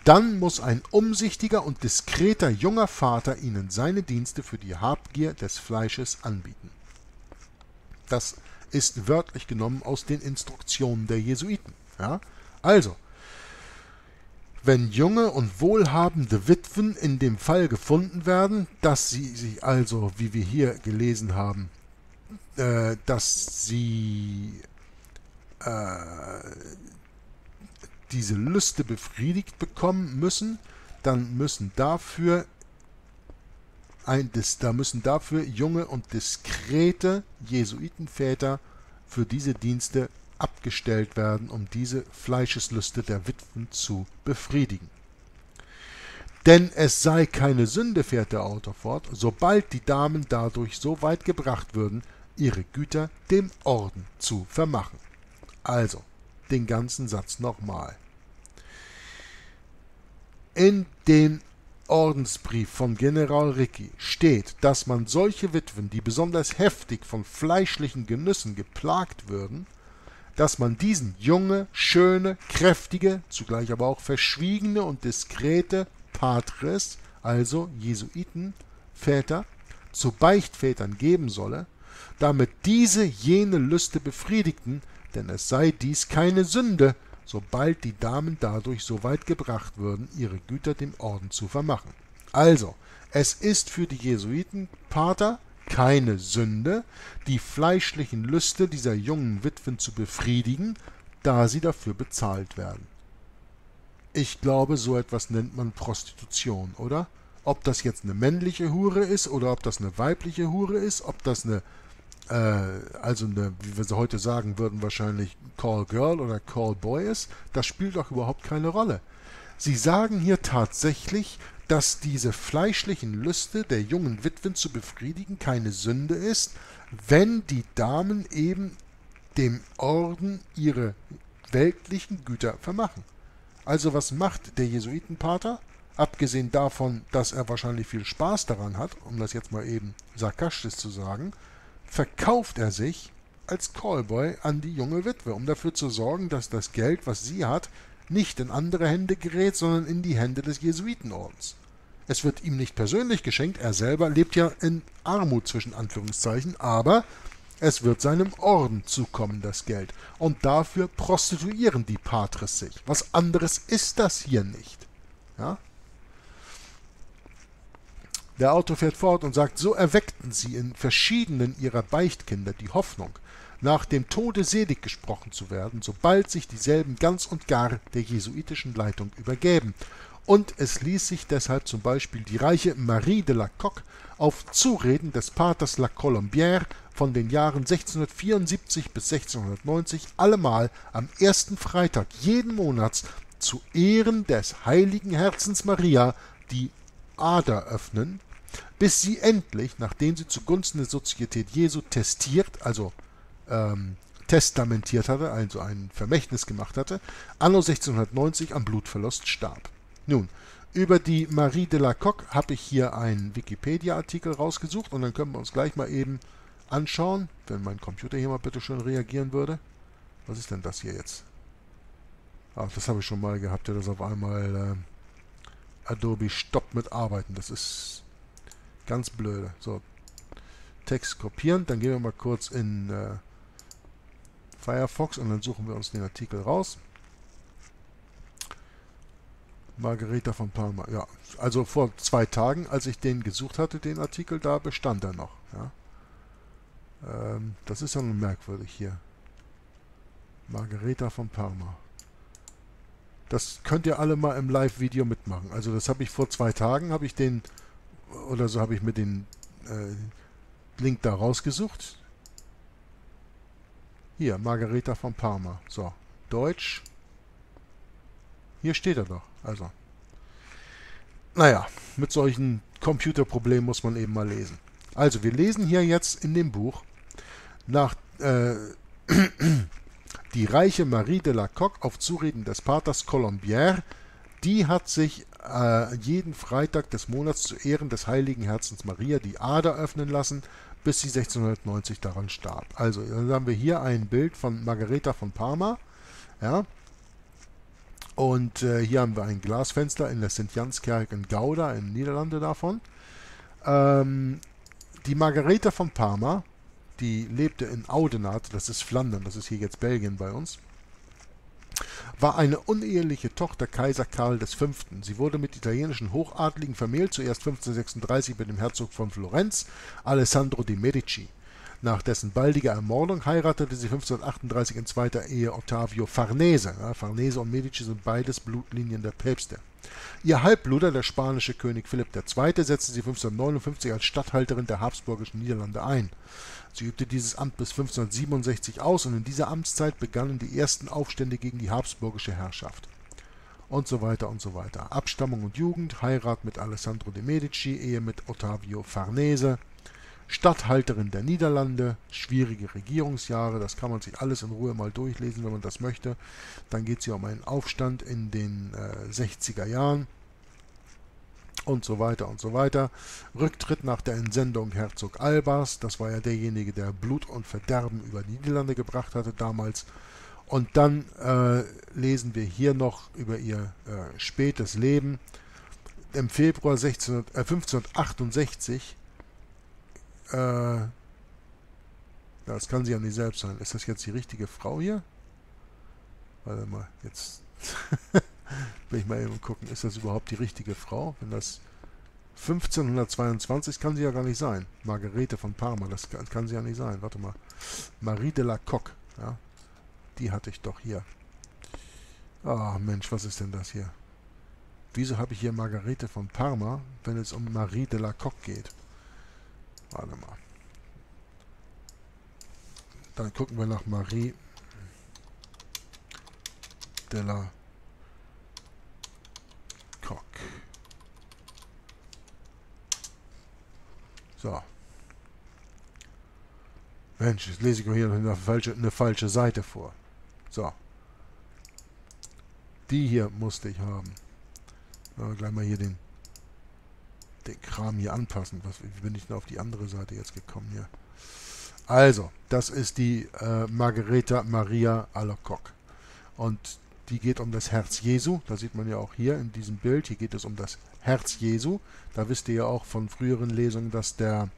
dann muss ein umsichtiger und diskreter junger Vater ihnen seine Dienste für die Habgier des Fleisches anbieten. Das ist wörtlich genommen aus den Instruktionen der Jesuiten. Ja? Also, wenn junge und wohlhabende Witwen in dem Fall gefunden werden, dass sie sich also, wie wir hier gelesen haben, äh, dass sie äh, diese Lüste befriedigt bekommen müssen, dann müssen dafür ein, da müssen dafür junge und diskrete Jesuitenväter für diese Dienste abgestellt werden, um diese Fleischeslüste der Witwen zu befriedigen. Denn es sei keine Sünde, fährt der Autor fort, sobald die Damen dadurch so weit gebracht würden, ihre Güter dem Orden zu vermachen. Also, den ganzen Satz nochmal. In dem Ordensbrief von General Ricci steht, dass man solche Witwen, die besonders heftig von fleischlichen Genüssen geplagt würden, dass man diesen junge, schöne, kräftige, zugleich aber auch verschwiegene und diskrete Patres, also Jesuitenväter, zu Beichtvätern geben solle, damit diese jene Lüste befriedigten, denn es sei dies keine Sünde, sobald die Damen dadurch so weit gebracht würden, ihre Güter dem Orden zu vermachen. Also, es ist für die Jesuitenpater keine Sünde, die fleischlichen Lüste dieser jungen Witwen zu befriedigen, da sie dafür bezahlt werden. Ich glaube, so etwas nennt man Prostitution, oder? Ob das jetzt eine männliche Hure ist, oder ob das eine weibliche Hure ist, ob das eine also eine, wie wir sie heute sagen würden, wahrscheinlich Call Girl oder Call Boy ist, das spielt doch überhaupt keine Rolle. Sie sagen hier tatsächlich, dass diese fleischlichen Lüste der jungen Witwen zu befriedigen keine Sünde ist, wenn die Damen eben dem Orden ihre weltlichen Güter vermachen. Also was macht der Jesuitenpater? Abgesehen davon, dass er wahrscheinlich viel Spaß daran hat, um das jetzt mal eben sarkastisch zu sagen, verkauft er sich als Callboy an die junge Witwe, um dafür zu sorgen, dass das Geld, was sie hat, nicht in andere Hände gerät, sondern in die Hände des Jesuitenordens. Es wird ihm nicht persönlich geschenkt, er selber lebt ja in Armut zwischen Anführungszeichen, aber es wird seinem Orden zukommen, das Geld. Und dafür prostituieren die Patres sich. Was anderes ist das hier nicht. Ja? Der Autor fährt fort und sagt, so erweckten sie in verschiedenen ihrer Beichtkinder die Hoffnung, nach dem Tode selig gesprochen zu werden, sobald sich dieselben ganz und gar der jesuitischen Leitung übergeben. Und es ließ sich deshalb zum Beispiel die reiche Marie de Alacoque auf Zureden des Paters La Colombière von den Jahren sechzehnhundertvierundsiebzig bis sechzehnhundertneunzig allemal am ersten Freitag jeden Monats zu Ehren des heiligen Herzens Maria die Ader öffnen, bis sie endlich, nachdem sie zugunsten der Sozietät Jesu testiert, also ähm, testamentiert hatte, also ein Vermächtnis gemacht hatte, anno sechzehnhundertneunzig am Blutverlust starb. Nun, über die Marie de Alacoque habe ich hier einen Wikipedia-Artikel rausgesucht und dann können wir uns gleich mal eben anschauen, wenn mein Computer hier mal bitte schön reagieren würde. Was ist denn das hier jetzt? Ach, das habe ich schon mal gehabt, ja, das auf einmal äh, Adobe stoppt mit Arbeiten. Das ist ganz blöde. So, Text kopieren, dann gehen wir mal kurz in äh, Firefox und dann suchen wir uns den Artikel raus. Margareta von Palma, ja, also vor zwei Tagen, als ich den gesucht hatte, den Artikel, da bestand er noch. Ja. Ähm, das ist ja nun merkwürdig hier. Margareta von Palma. Das könnt ihr alle mal im Live-Video mitmachen. Also das habe ich vor zwei Tagen, habe ich den, oder so habe ich mir den äh, Link da rausgesucht. Hier, Margareta von Palma. So, Deutsch. Hier steht er doch. Also, naja, mit solchen Computerproblemen muss man eben mal lesen. Also, wir lesen hier jetzt in dem Buch nach äh, die reiche Marie de Alacoque auf Zureden des Paters Colombière, die hat sich äh, jeden Freitag des Monats zu Ehren des heiligen Herzens Maria die Ader öffnen lassen, bis sie sechzehnhundertneunzig daran starb. Also, dann haben wir hier ein Bild von Margareta von Parma, ja. Und äh, hier haben wir ein Glasfenster in der Sankt Janskerk in Gouda, in den Niederlanden davon. Ähm, die Margareta von Parma, die lebte in Audenarde, das ist Flandern, das ist hier jetzt Belgien bei uns, war eine uneheliche Tochter Kaiser Karl des Fünften Sie wurde mit italienischen Hochadligen vermählt, zuerst fünfzehnhundertsechsunddreißig mit dem Herzog von Florenz, Alessandro de' Medici. Nach dessen baldiger Ermordung heiratete sie fünfzehnhundertachtunddreißig in zweiter Ehe Ottavio Farnese. Ja, Farnese und Medici sind beides Blutlinien der Päpste. Ihr Halbbruder, der spanische König Philipp der Zweite, setzte sie fünfzehnhundertneunundfünfzig als Statthalterin der habsburgischen Niederlande ein. Sie übte dieses Amt bis fünfzehnhundertsiebenundsechzig aus und in dieser Amtszeit begannen die ersten Aufstände gegen die habsburgische Herrschaft. Und so weiter und so weiter. Abstammung und Jugend, Heirat mit Alessandro de' Medici, Ehe mit Ottavio Farnese, Statthalterin der Niederlande, schwierige Regierungsjahre, das kann man sich alles in Ruhe mal durchlesen, wenn man das möchte. Dann geht es hier um einen Aufstand in den äh, sechziger Jahren und so weiter und so weiter. Rücktritt nach der Entsendung Herzog Albas, das war ja derjenige, der Blut und Verderben über die Niederlande gebracht hatte damals. Und dann äh, lesen wir hier noch über ihr äh, spätes Leben. Im Februar fünfzehnhundertachtundsechzig, das kann sie ja nicht selbst sein. Ist das jetzt die richtige Frau hier? Warte mal, jetzt will ich mal eben gucken, ist das überhaupt die richtige Frau? Wenn das fünfzehnhundertzweiundzwanzig, kann sie ja gar nicht sein. Margarete von Parma, das kann, kann sie ja nicht sein. Warte mal, Marie de Alacoque, ja, die hatte ich doch hier. Ah, oh, Mensch, was ist denn das hier? Wieso habe ich hier Margarete von Parma, wenn es um Marie de Alacoque geht? Warte mal. Dann gucken wir nach Marie de Alacoque. So. Mensch, jetzt lese ich mir hier eine falsche, eine falsche Seite vor. So. Die hier musste ich haben. Aber gleich mal hier den, den Kram hier anpassen. Was, wie bin ich denn auf die andere Seite jetzt gekommen hier? Also, das ist die äh, Margareta Maria Alacoque. Und die geht um das Herz Jesu. Da sieht man ja auch hier in diesem Bild. Hier geht es um das Herz Jesu. Da wisst ihr ja auch von früheren Lesungen, dass der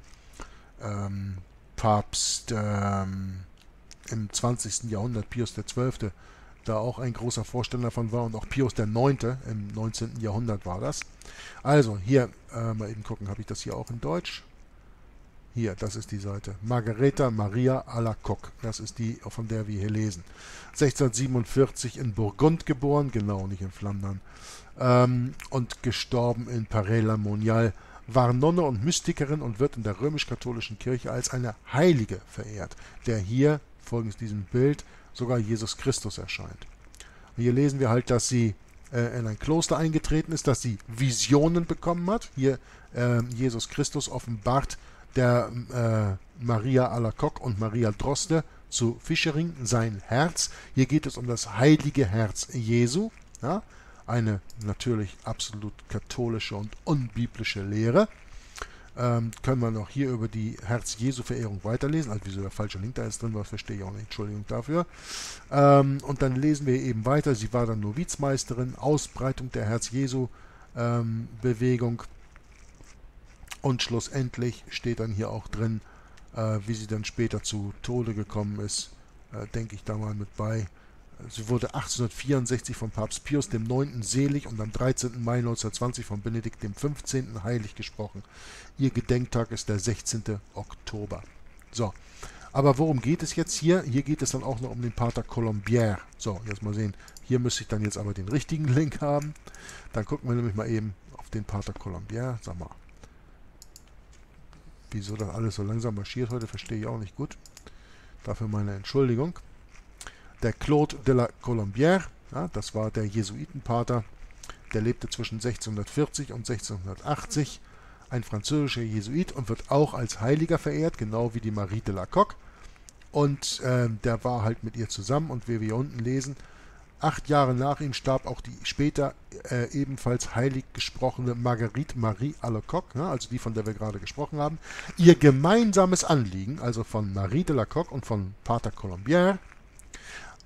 ähm, Papst ähm, im zwanzigsten Jahrhundert, Pius der Zwölfte, da auch ein großer Vorsteller von war, und auch Pius der Neunte im neunzehnten Jahrhundert war das. Also, hier äh, mal eben gucken, habe ich das hier auch in Deutsch? Hier, das ist die Seite. Margareta Maria Alacoque. Das ist die, von der wir hier lesen. sechzehnhundertsiebenundvierzig in Burgund geboren, genau, nicht in Flandern, ähm, und gestorben in Paray-la-Monial, war Nonne und Mystikerin und wird in der römisch-katholischen Kirche als eine Heilige verehrt, der hier, folgens diesem Bild, sogar Jesus Christus erscheint. Und hier lesen wir halt, dass sie äh, in ein Kloster eingetreten ist, dass sie Visionen bekommen hat. Hier äh, Jesus Christus offenbart der äh, Maria Alacoque und Maria Droste zu Fischering sein Herz. Hier geht es um das heilige Herz Jesu. Ja? Eine natürlich absolut katholische und unbiblische Lehre. Ähm, können wir noch hier über die Herz-Jesu-Verehrung weiterlesen. Also wieso der falsche Link da ist drin, was verstehe ich auch nicht. Entschuldigung dafür. Ähm, und dann lesen wir eben weiter. Sie war dann Novizmeisterin, Ausbreitung der Herz-Jesu-Bewegung. Und schlussendlich steht dann hier auch drin, äh, wie sie dann später zu Tode gekommen ist. Äh, denke ich da mal mit bei. Sie wurde achtzehnhundertvierundsechzig von Papst Pius dem Neunten selig und am dreizehnten Mai neunzehnhundertzwanzig von Benedikt dem Fünfzehnten heilig gesprochen. Ihr Gedenktag ist der sechzehnte Oktober. So, aber worum geht es jetzt hier? Hier geht es dann auch noch um den Pater Colombière. So, jetzt mal sehen. Hier müsste ich dann jetzt aber den richtigen Link haben. Dann gucken wir nämlich mal eben auf den Pater Colombière. Sag mal, wieso das alles so langsam marschiert heute, verstehe ich auch nicht gut. Dafür meine Entschuldigung. Der Claude de la Colombière, ja, das war der Jesuitenpater, der lebte zwischen sechzehnhundertvierzig und sechzehnhundertachtzig, ein französischer Jesuit, und wird auch als Heiliger verehrt, genau wie die Marie de la Coque. Und äh, der war halt mit ihr zusammen, und wie wir hier unten lesen, acht Jahre nach ihm starb auch die später äh, ebenfalls heilig gesprochene Marguerite Marie Alacoque, ja, also die, von der wir gerade gesprochen haben. Ihr gemeinsames Anliegen, also von Marie de la Coque und von Pater Colombière,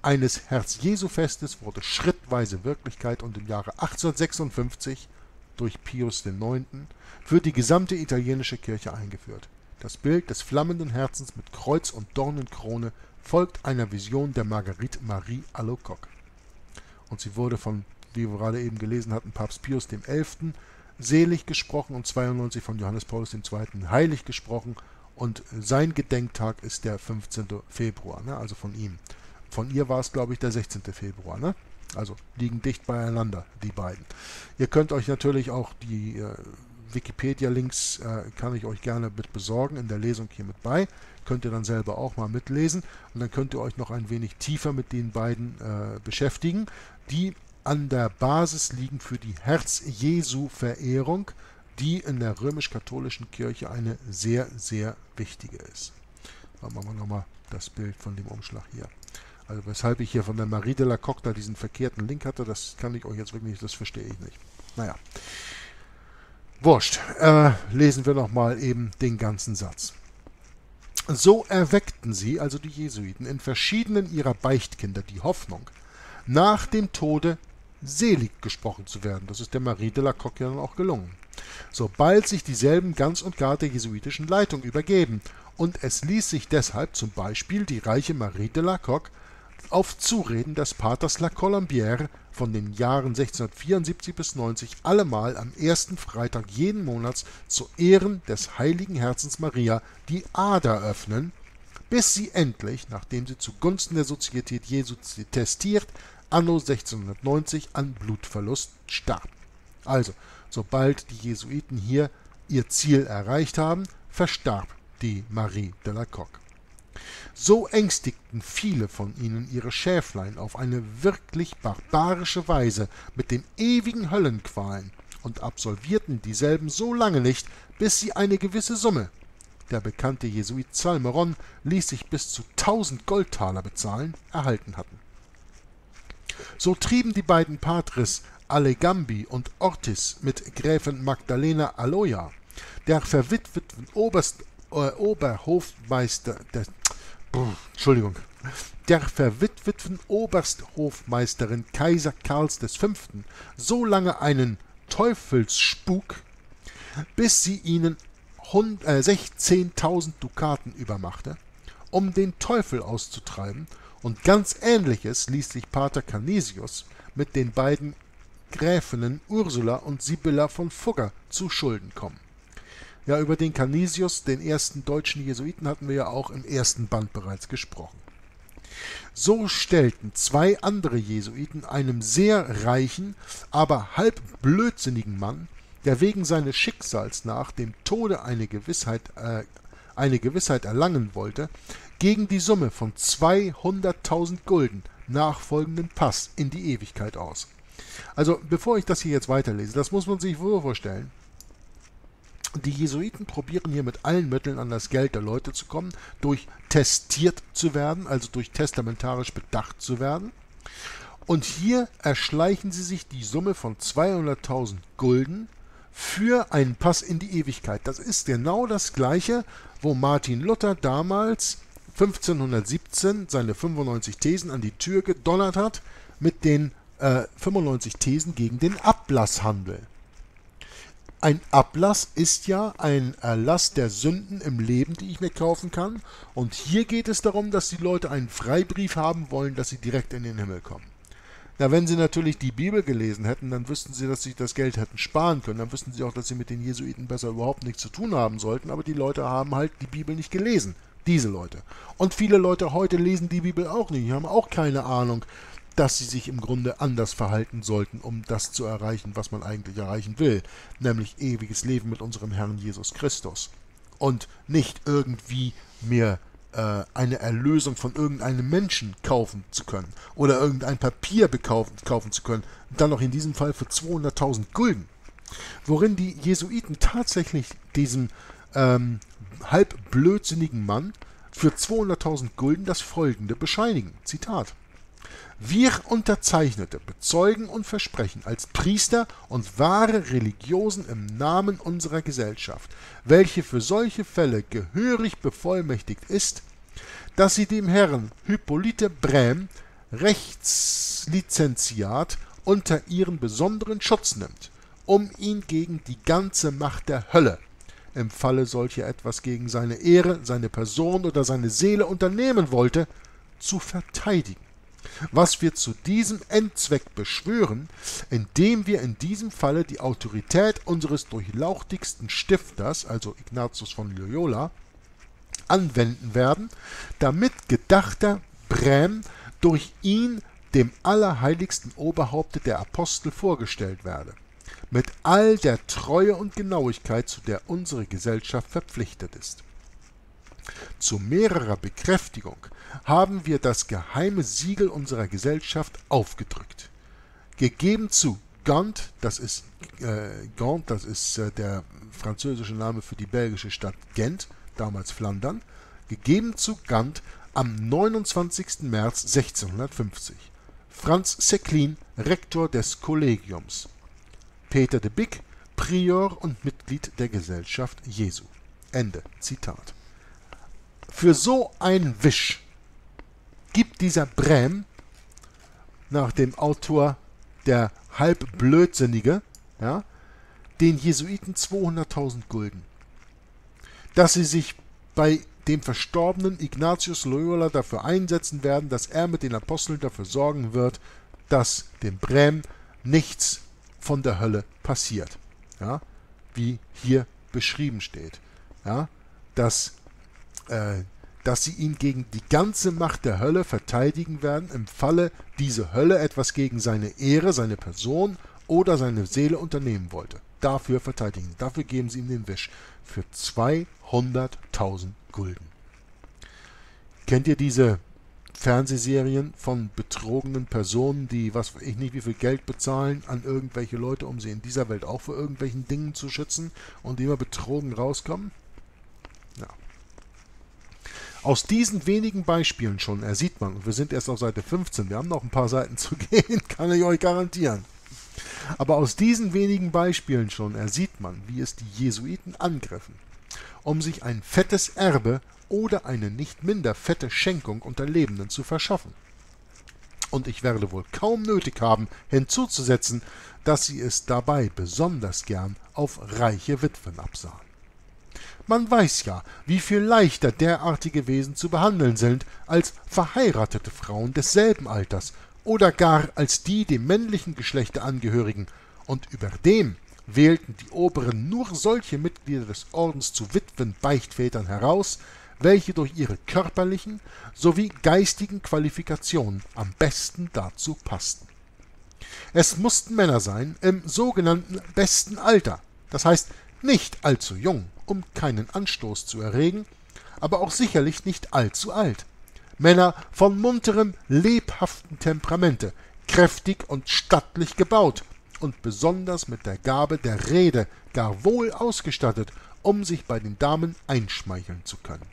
eines Herz-Jesu-Festes wurde schrittweise Wirklichkeit und im Jahre achtzehnhundertsechsundfünfzig durch Pius den Neunten für die gesamte italienische Kirche eingeführt. Das Bild des flammenden Herzens mit Kreuz und Dornenkrone folgt einer Vision der Marguerite Marie Alacoque. Und sie wurde von, wie wir gerade eben gelesen hatten, Papst Pius dem Elften selig gesprochen und zweiundneunzig von Johannes Paulus dem Zweiten heilig gesprochen, und sein Gedenktag ist der fünfzehnte Februar, ne, also von ihm. Von ihr war es, glaube ich, der sechzehnte Februar. Ne? Also liegen dicht beieinander, die beiden. Ihr könnt euch natürlich auch die äh, Wikipedia-Links, äh, kann ich euch gerne mit besorgen, in der Lesung hier mit bei. Könnt ihr dann selber auch mal mitlesen. Und dann könnt ihr euch noch ein wenig tiefer mit den beiden äh, beschäftigen, die an der Basis liegen für die Herz-Jesu-Verehrung, die in der römisch-katholischen Kirche eine sehr, sehr wichtige ist. Dann machen wir nochmal das Bild von dem Umschlag hier. Also weshalb ich hier von der Marie de la Coque da diesen verkehrten Link hatte, das kann ich euch jetzt wirklich nicht, das verstehe ich nicht. Naja, wurscht. Äh, lesen wir nochmal eben den ganzen Satz. So erweckten sie, also die Jesuiten, in verschiedenen ihrer Beichtkinder die Hoffnung, nach dem Tode selig gesprochen zu werden. Das ist der Marie de la Coque ja dann auch gelungen. Sobald sich dieselben ganz und gar der jesuitischen Leitung übergeben, und es ließ sich deshalb zum Beispiel die reiche Marie de la Coque auf Zureden des Paters La Colombière von den Jahren sechzehnhundertvierundsiebzig bis neunzig allemal am ersten Freitag jeden Monats zu Ehren des heiligen Herzens Maria die Ader öffnen, bis sie endlich, nachdem sie zugunsten der Sozietät Jesu testiert, anno sechzehnhundertneunzig an Blutverlust starb. Also, sobald die Jesuiten hier ihr Ziel erreicht haben, verstarb die Marie de la Coque. So ängstigten viele von ihnen ihre Schäflein auf eine wirklich barbarische Weise mit den ewigen Höllenqualen und absolvierten dieselben so lange nicht, bis sie eine gewisse Summe, der bekannte Jesuit Salmeron ließ sich bis zu tausend Goldtaler bezahlen, erhalten hatten. So trieben die beiden Patres Allegambi und Ortiz mit Gräfin Magdalena Aloja, der verwitweten Oberst, äh, Oberhofmeister, der, brr, Entschuldigung, der verwitweten Obersthofmeisterin Kaiser Karls des Fünften so lange einen Teufelsspuk, bis sie ihnen sechzehntausend Dukaten übermachte, um den Teufel auszutreiben, und ganz Ähnliches ließ sich Pater Canisius mit den beiden Gräfinnen Ursula und Sibylla von Fugger zu Schulden kommen. Ja, über den Canisius, den ersten deutschen Jesuiten, hatten wir ja auch im ersten Band bereits gesprochen. So stellten zwei andere Jesuiten einem sehr reichen, aber halb blödsinnigen Mann, der wegen seines Schicksals nach dem Tode eine Gewissheit, äh, eine Gewissheit erlangen wollte, gegen die Summe von zweihunderttausend Gulden nachfolgenden Pass in die Ewigkeit aus. Also, bevor ich das hier jetzt weiterlese, das muss man sich wohl vorstellen. Die Jesuiten probieren hier mit allen Mitteln an das Geld der Leute zu kommen, durch testiert zu werden, also durch testamentarisch bedacht zu werden. Und hier erschleichen sie sich die Summe von zweihunderttausend Gulden für einen Pass in die Ewigkeit. Das ist genau das Gleiche, wo Martin Luther damals fünfzehnhundertsiebzehn seine fünfundneunzig Thesen an die Tür gedonnert hat mit den äh, fünfundneunzig Thesen gegen den Ablasshandel. Ein Ablass ist ja ein Erlass der Sünden im Leben, die ich mir kaufen kann. Und hier geht es darum, dass die Leute einen Freibrief haben wollen, dass sie direkt in den Himmel kommen. Na, wenn sie natürlich die Bibel gelesen hätten, dann wüssten sie, dass sie das Geld hätten sparen können. Dann wüssten sie auch, dass sie mit den Jesuiten besser überhaupt nichts zu tun haben sollten. Aber die Leute haben halt die Bibel nicht gelesen, diese Leute. Und viele Leute heute lesen die Bibel auch nicht. Die haben auch keine Ahnung, dass sie sich im Grunde anders verhalten sollten, um das zu erreichen, was man eigentlich erreichen will, nämlich ewiges Leben mit unserem Herrn Jesus Christus und nicht irgendwie mir äh, eine Erlösung von irgendeinem Menschen kaufen zu können oder irgendein Papier bekaufen, kaufen zu können, dann noch in diesem Fall für zweihunderttausend Gulden, worin die Jesuiten tatsächlich diesem ähm, halb blödsinnigen Mann für zweihunderttausend Gulden das Folgende bescheinigen. Zitat: Wir Unterzeichnete bezeugen und versprechen als Priester und wahre Religiosen im Namen unserer Gesellschaft, welche für solche Fälle gehörig bevollmächtigt ist, dass sie dem Herrn Hippolyte Brähm, Rechtslizenziat, unter ihren besonderen Schutz nimmt, um ihn gegen die ganze Macht der Hölle, im Falle solcher etwas gegen seine Ehre, seine Person oder seine Seele unternehmen wollte, zu verteidigen. Was wir zu diesem Endzweck beschwören, indem wir in diesem Falle die Autorität unseres durchlauchtigsten Stifters, also Ignatius von Loyola, anwenden werden, damit gedachter Brähm durch ihn dem allerheiligsten Oberhaupte der Apostel vorgestellt werde, mit all der Treue und Genauigkeit, zu der unsere Gesellschaft verpflichtet ist. Zu mehrerer Bekräftigung haben wir das geheime Siegel unserer Gesellschaft aufgedrückt. Gegeben zu Gand, das ist, äh, Gand, das ist äh, der französische Name für die belgische Stadt Gent, damals Flandern, gegeben zu Gand am neunundzwanzigsten März sechzehnhundertfünfzig. Franz Secklin, Rektor des Kollegiums. Peter de Bick, Prior und Mitglied der Gesellschaft Jesu. Ende Zitat. Für so einen Wisch gibt dieser Brähm, nach dem Autor der Halbblödsinnige, ja, den Jesuiten zweihunderttausend Gulden. Dass sie sich bei dem verstorbenen Ignatius Loyola dafür einsetzen werden, dass er mit den Aposteln dafür sorgen wird, dass dem Brähm nichts von der Hölle passiert. Ja, wie hier beschrieben steht. Ja, dass dass sie ihn gegen die ganze Macht der Hölle verteidigen werden, im Falle diese Hölle etwas gegen seine Ehre, seine Person oder seine Seele unternehmen wollte. Dafür verteidigen sie, dafür geben sie ihm den Wisch. Für zweihunderttausend Gulden. Kennt ihr diese Fernsehserien von betrogenen Personen, die, was weiß ich nicht, wie viel Geld bezahlen an irgendwelche Leute, um sie in dieser Welt auch vor irgendwelchen Dingen zu schützen und die immer betrogen rauskommen? Ja. Aus diesen wenigen Beispielen schon ersieht man, und wir sind erst auf Seite fünfzehn, wir haben noch ein paar Seiten zu gehen, kann ich euch garantieren. Aber aus diesen wenigen Beispielen schon ersieht man, wie es die Jesuiten angriffen, um sich ein fettes Erbe oder eine nicht minder fette Schenkung unter Lebenden zu verschaffen. Und ich werde wohl kaum nötig haben, hinzuzusetzen, dass sie es dabei besonders gern auf reiche Witwen absahen. Man weiß ja, wie viel leichter derartige Wesen zu behandeln sind, als verheiratete Frauen desselben Alters oder gar als die dem männlichen Geschlechte angehörigen, und überdem wählten die Oberen nur solche Mitglieder des Ordens zu Witwenbeichtvätern heraus, welche durch ihre körperlichen sowie geistigen Qualifikationen am besten dazu passten. Es mussten Männer sein im sogenannten besten Alter, das heißt nicht allzu jung, um keinen Anstoß zu erregen, aber auch sicherlich nicht allzu alt. Männer von munterem, lebhaften Temperamente, kräftig und stattlich gebaut und besonders mit der Gabe der Rede gar wohl ausgestattet, um sich bei den Damen einschmeicheln zu können.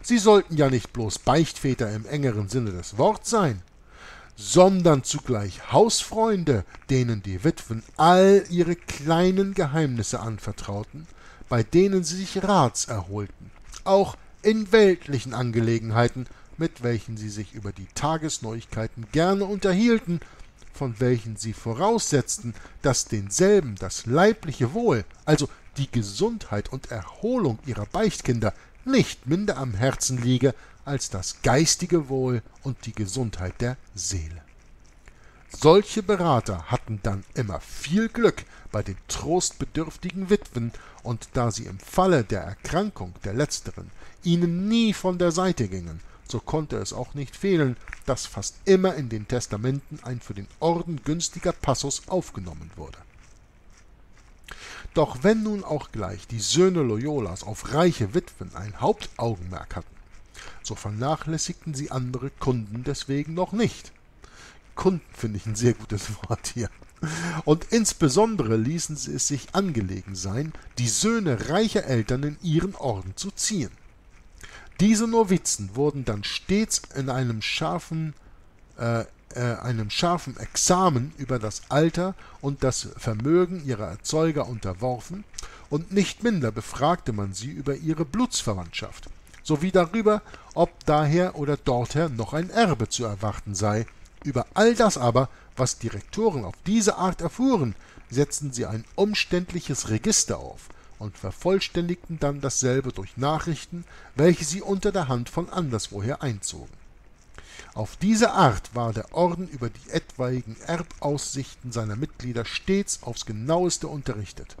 Sie sollten ja nicht bloß Beichtväter im engeren Sinne des Wortes sein, sondern zugleich Hausfreunde, denen die Witwen all ihre kleinen Geheimnisse anvertrauten, bei denen sie sich Rats erholten, auch in weltlichen Angelegenheiten, mit welchen sie sich über die Tagesneuigkeiten gerne unterhielten, von welchen sie voraussetzten, dass denselben das leibliche Wohl, also die Gesundheit und Erholung ihrer Beichtkinder, nicht minder am Herzen liege als das geistige Wohl und die Gesundheit der Seele. Solche Berater hatten dann immer viel Glück bei den trostbedürftigen Witwen, und da sie im Falle der Erkrankung der Letzteren ihnen nie von der Seite gingen, so konnte es auch nicht fehlen, dass fast immer in den Testamenten ein für den Orden günstiger Passus aufgenommen wurde. Doch wenn nun auch gleich die Söhne Loyolas auf reiche Witwen ein Hauptaugenmerk hatten, so vernachlässigten sie andere Kunden deswegen noch nicht. Kunden finde ich ein sehr gutes Wort hier. Und insbesondere ließen sie es sich angelegen sein, die Söhne reicher Eltern in ihren Orden zu ziehen. Diese Novizen wurden dann stets in einem scharfen, äh, äh, einem scharfen Examen über das Alter und das Vermögen ihrer Erzeuger unterworfen, und nicht minder befragte man sie über ihre Blutsverwandtschaft, sowie darüber, ob daher oder dorther noch ein Erbe zu erwarten sei. Über all das aber, was die Rektoren auf diese Art erfuhren, setzten sie ein umständliches Register auf und vervollständigten dann dasselbe durch Nachrichten, welche sie unter der Hand von anderswoher einzogen. Auf diese Art war der Orden über die etwaigen Erbaussichten seiner Mitglieder stets aufs Genaueste unterrichtet,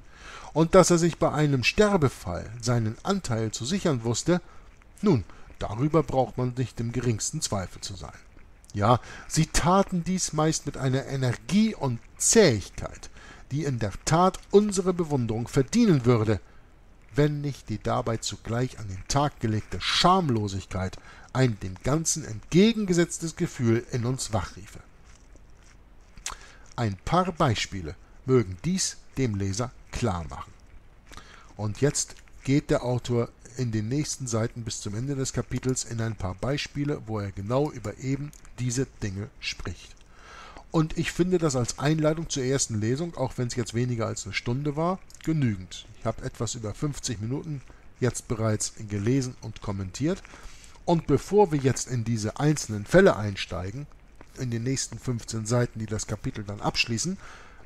und dass er sich bei einem Sterbefall seinen Anteil zu sichern wusste, nun, darüber braucht man nicht im geringsten Zweifel zu sein. Ja, sie taten dies meist mit einer Energie und Zähigkeit, die in der Tat unsere Bewunderung verdienen würde, wenn nicht die dabei zugleich an den Tag gelegte Schamlosigkeit ein dem Ganzen entgegengesetztes Gefühl in uns wachriefe. Ein paar Beispiele mögen dies dem Leser klar machen. Und jetzt geht der Autor in den nächsten Seiten bis zum Ende des Kapitels in ein paar Beispiele, wo er genau über eben diese Dinge spricht. Und ich finde das als Einleitung zur ersten Lesung, auch wenn es jetzt weniger als eine Stunde war, genügend. Ich habe etwas über fünfzig Minuten jetzt bereits gelesen und kommentiert. Und bevor wir jetzt in diese einzelnen Fälle einsteigen, in den nächsten fünfzehn Seiten, die das Kapitel dann abschließen,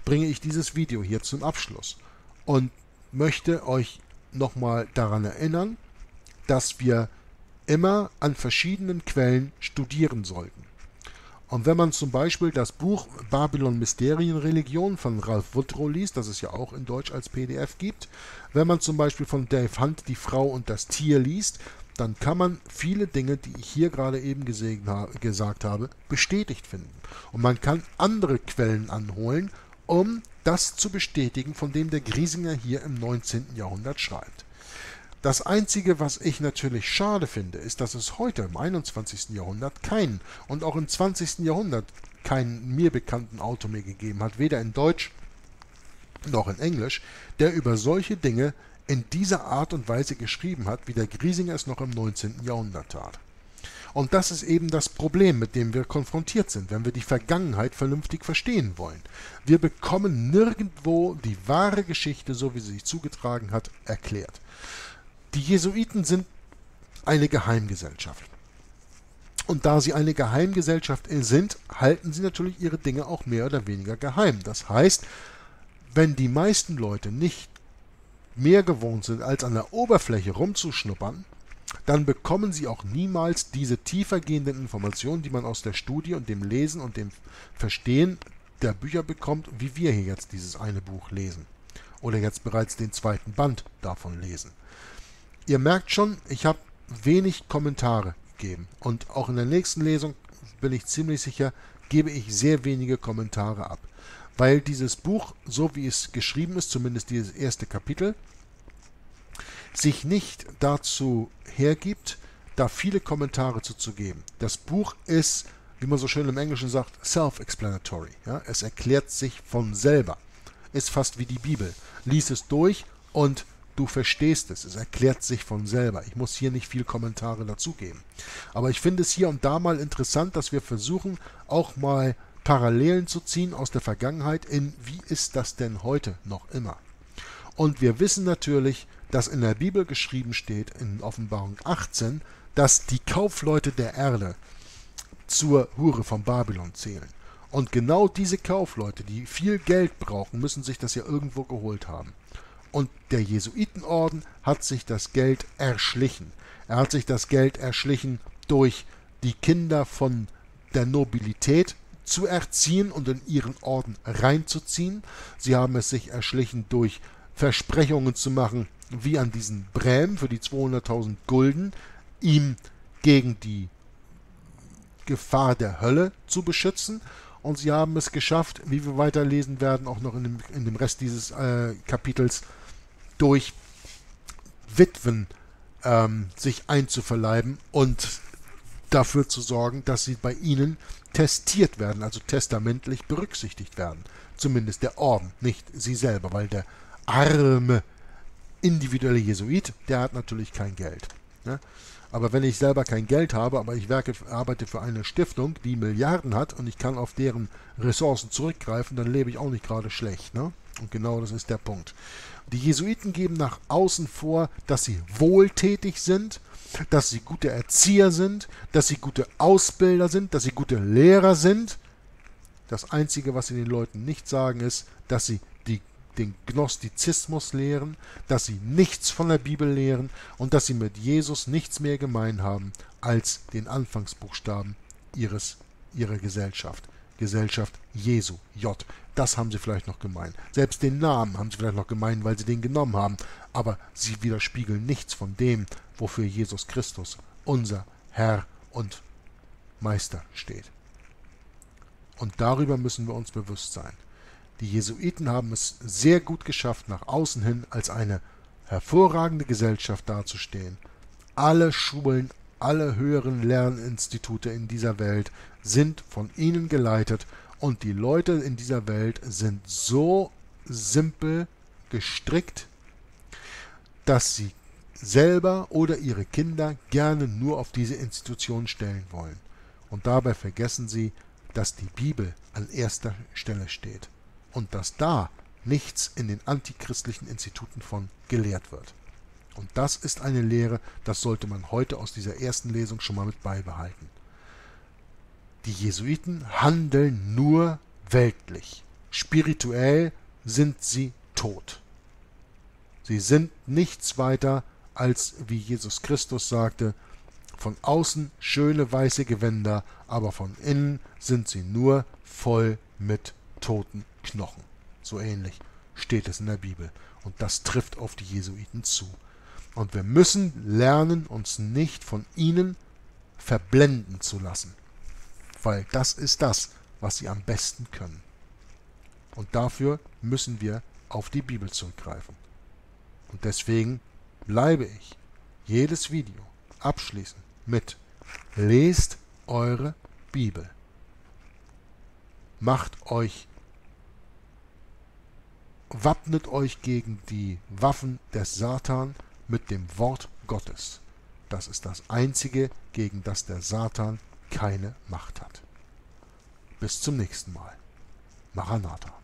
bringe ich dieses Video hier zum Abschluss und möchte euch nochmal daran erinnern, dass wir immer an verschiedenen Quellen studieren sollten. Und wenn man zum Beispiel das Buch Babylon Mysterienreligion von Ralph Woodrow liest, das es ja auch in Deutsch als P D F gibt, wenn man zum Beispiel von Dave Hunt Die Frau und das Tier liest, dann kann man viele Dinge, die ich hier gerade eben gesagt habe, bestätigt finden. Und man kann andere Quellen anholen, um das zu bestätigen, von dem der Griesinger hier im neunzehnten Jahrhundert schreibt. Das Einzige, was ich natürlich schade finde, ist, dass es heute im einundzwanzigsten Jahrhundert keinen und auch im zwanzigsten Jahrhundert keinen mir bekannten Autor mehr gegeben hat, weder in Deutsch noch in Englisch, der über solche Dinge in dieser Art und Weise geschrieben hat, wie der Griesinger es noch im neunzehnten Jahrhundert tat. Und das ist eben das Problem, mit dem wir konfrontiert sind, wenn wir die Vergangenheit vernünftig verstehen wollen. Wir bekommen nirgendwo die wahre Geschichte, so wie sie sich zugetragen hat, erklärt. Die Jesuiten sind eine Geheimgesellschaft. Und da sie eine Geheimgesellschaft sind, halten sie natürlich ihre Dinge auch mehr oder weniger geheim. Das heißt, wenn die meisten Leute nicht mehr gewohnt sind, als an der Oberfläche rumzuschnuppern, dann bekommen sie auch niemals diese tiefergehenden Informationen, die man aus der Studie und dem Lesen und dem Verstehen der Bücher bekommt, wie wir hier jetzt dieses eine Buch lesen. Oder jetzt bereits den zweiten Band davon lesen. Ihr merkt schon, ich habe wenig Kommentare gegeben. Und auch in der nächsten Lesung, bin ich ziemlich sicher, gebe ich sehr wenige Kommentare ab. Weil dieses Buch, so wie es geschrieben ist, zumindest dieses erste Kapitel, sich nicht dazu hergibt, da viele Kommentare zuzugeben. Das Buch ist, wie man so schön im Englischen sagt, self-explanatory. Ja? Es erklärt sich von selber. Ist fast wie die Bibel. Lies es durch und du verstehst es. Es erklärt sich von selber. Ich muss hier nicht viel Kommentare dazugeben. Aber ich finde es hier und da mal interessant, dass wir versuchen, auch mal Parallelen zu ziehen aus der Vergangenheit in, wie ist das denn heute noch immer? Und wir wissen natürlich, dass in der Bibel geschrieben steht, in Offenbarung achtzehn, dass die Kaufleute der Erde zur Hure von Babylon zählen. Und genau diese Kaufleute, die viel Geld brauchen, müssen sich das ja irgendwo geholt haben. Und der Jesuitenorden hat sich das Geld erschlichen. Er hat sich das Geld erschlichen, durch die Kinder von der Nobilität zu erziehen und in ihren Orden reinzuziehen. Sie haben es sich erschlichen, durch Versprechungen zu machen, wie an diesen Brämen für die zweihunderttausend Gulden, ihm gegen die Gefahr der Hölle zu beschützen. Und sie haben es geschafft, wie wir weiterlesen werden, auch noch in dem, in dem Rest dieses äh, Kapitels, durch Witwen ähm, sich einzuverleiben und dafür zu sorgen, dass sie bei ihnen testiert werden, also testamentlich berücksichtigt werden. Zumindest der Orden, nicht sie selber, weil der arme individuelle Jesuit, der hat natürlich kein Geld. Ne? Aber wenn ich selber kein Geld habe, aber ich werke, arbeite für eine Stiftung, die Milliarden hat und ich kann auf deren Ressourcen zurückgreifen, dann lebe ich auch nicht gerade schlecht. Ne? Und genau das ist der Punkt. Die Jesuiten geben nach außen vor, dass sie wohltätig sind, dass sie gute Erzieher sind, dass sie gute Ausbilder sind, dass sie gute Lehrer sind. Das Einzige, was sie den Leuten nicht sagen, ist, dass sie den Gnostizismus lehren, dass sie nichts von der Bibel lehren und dass sie mit Jesus nichts mehr gemein haben als den Anfangsbuchstaben ihres, ihrer Gesellschaft. Gesellschaft Jesu, J. Das haben sie vielleicht noch gemein. Selbst den Namen haben sie vielleicht noch gemein, weil sie den genommen haben. Aber sie widerspiegeln nichts von dem, wofür Jesus Christus, unser Herr und Meister, steht. Und darüber müssen wir uns bewusst sein. Die Jesuiten haben es sehr gut geschafft, nach außen hin als eine hervorragende Gesellschaft dazustehen. Alle Schulen, alle höheren Lerninstitute in dieser Welt sind von ihnen geleitet und die Leute in dieser Welt sind so simpel gestrickt, dass sie selber oder ihre Kinder gerne nur auf diese Institution stellen wollen. Und dabei vergessen sie, dass die Bibel an erster Stelle steht. Und dass da nichts in den antichristlichen Instituten von gelehrt wird. Und das ist eine Lehre, das sollte man heute aus dieser ersten Lesung schon mal mit beibehalten. Die Jesuiten handeln nur weltlich. Spirituell sind sie tot. Sie sind nichts weiter als, wie Jesus Christus sagte, von außen schöne weiße Gewänder, aber von innen sind sie nur voll mit toten Knochen. So ähnlich steht es in der Bibel. Und das trifft auf die Jesuiten zu. Und wir müssen lernen, uns nicht von ihnen verblenden zu lassen. Weil das ist das, was sie am besten können. Und dafür müssen wir auf die Bibel zurückgreifen. Und deswegen bleibe ich jedes Video abschließend mit: Lest eure Bibel. Macht euch Wappnet euch gegen die Waffen des Satan mit dem Wort Gottes. Das ist das Einzige, gegen das der Satan keine Macht hat. Bis zum nächsten Mal. Maranatha.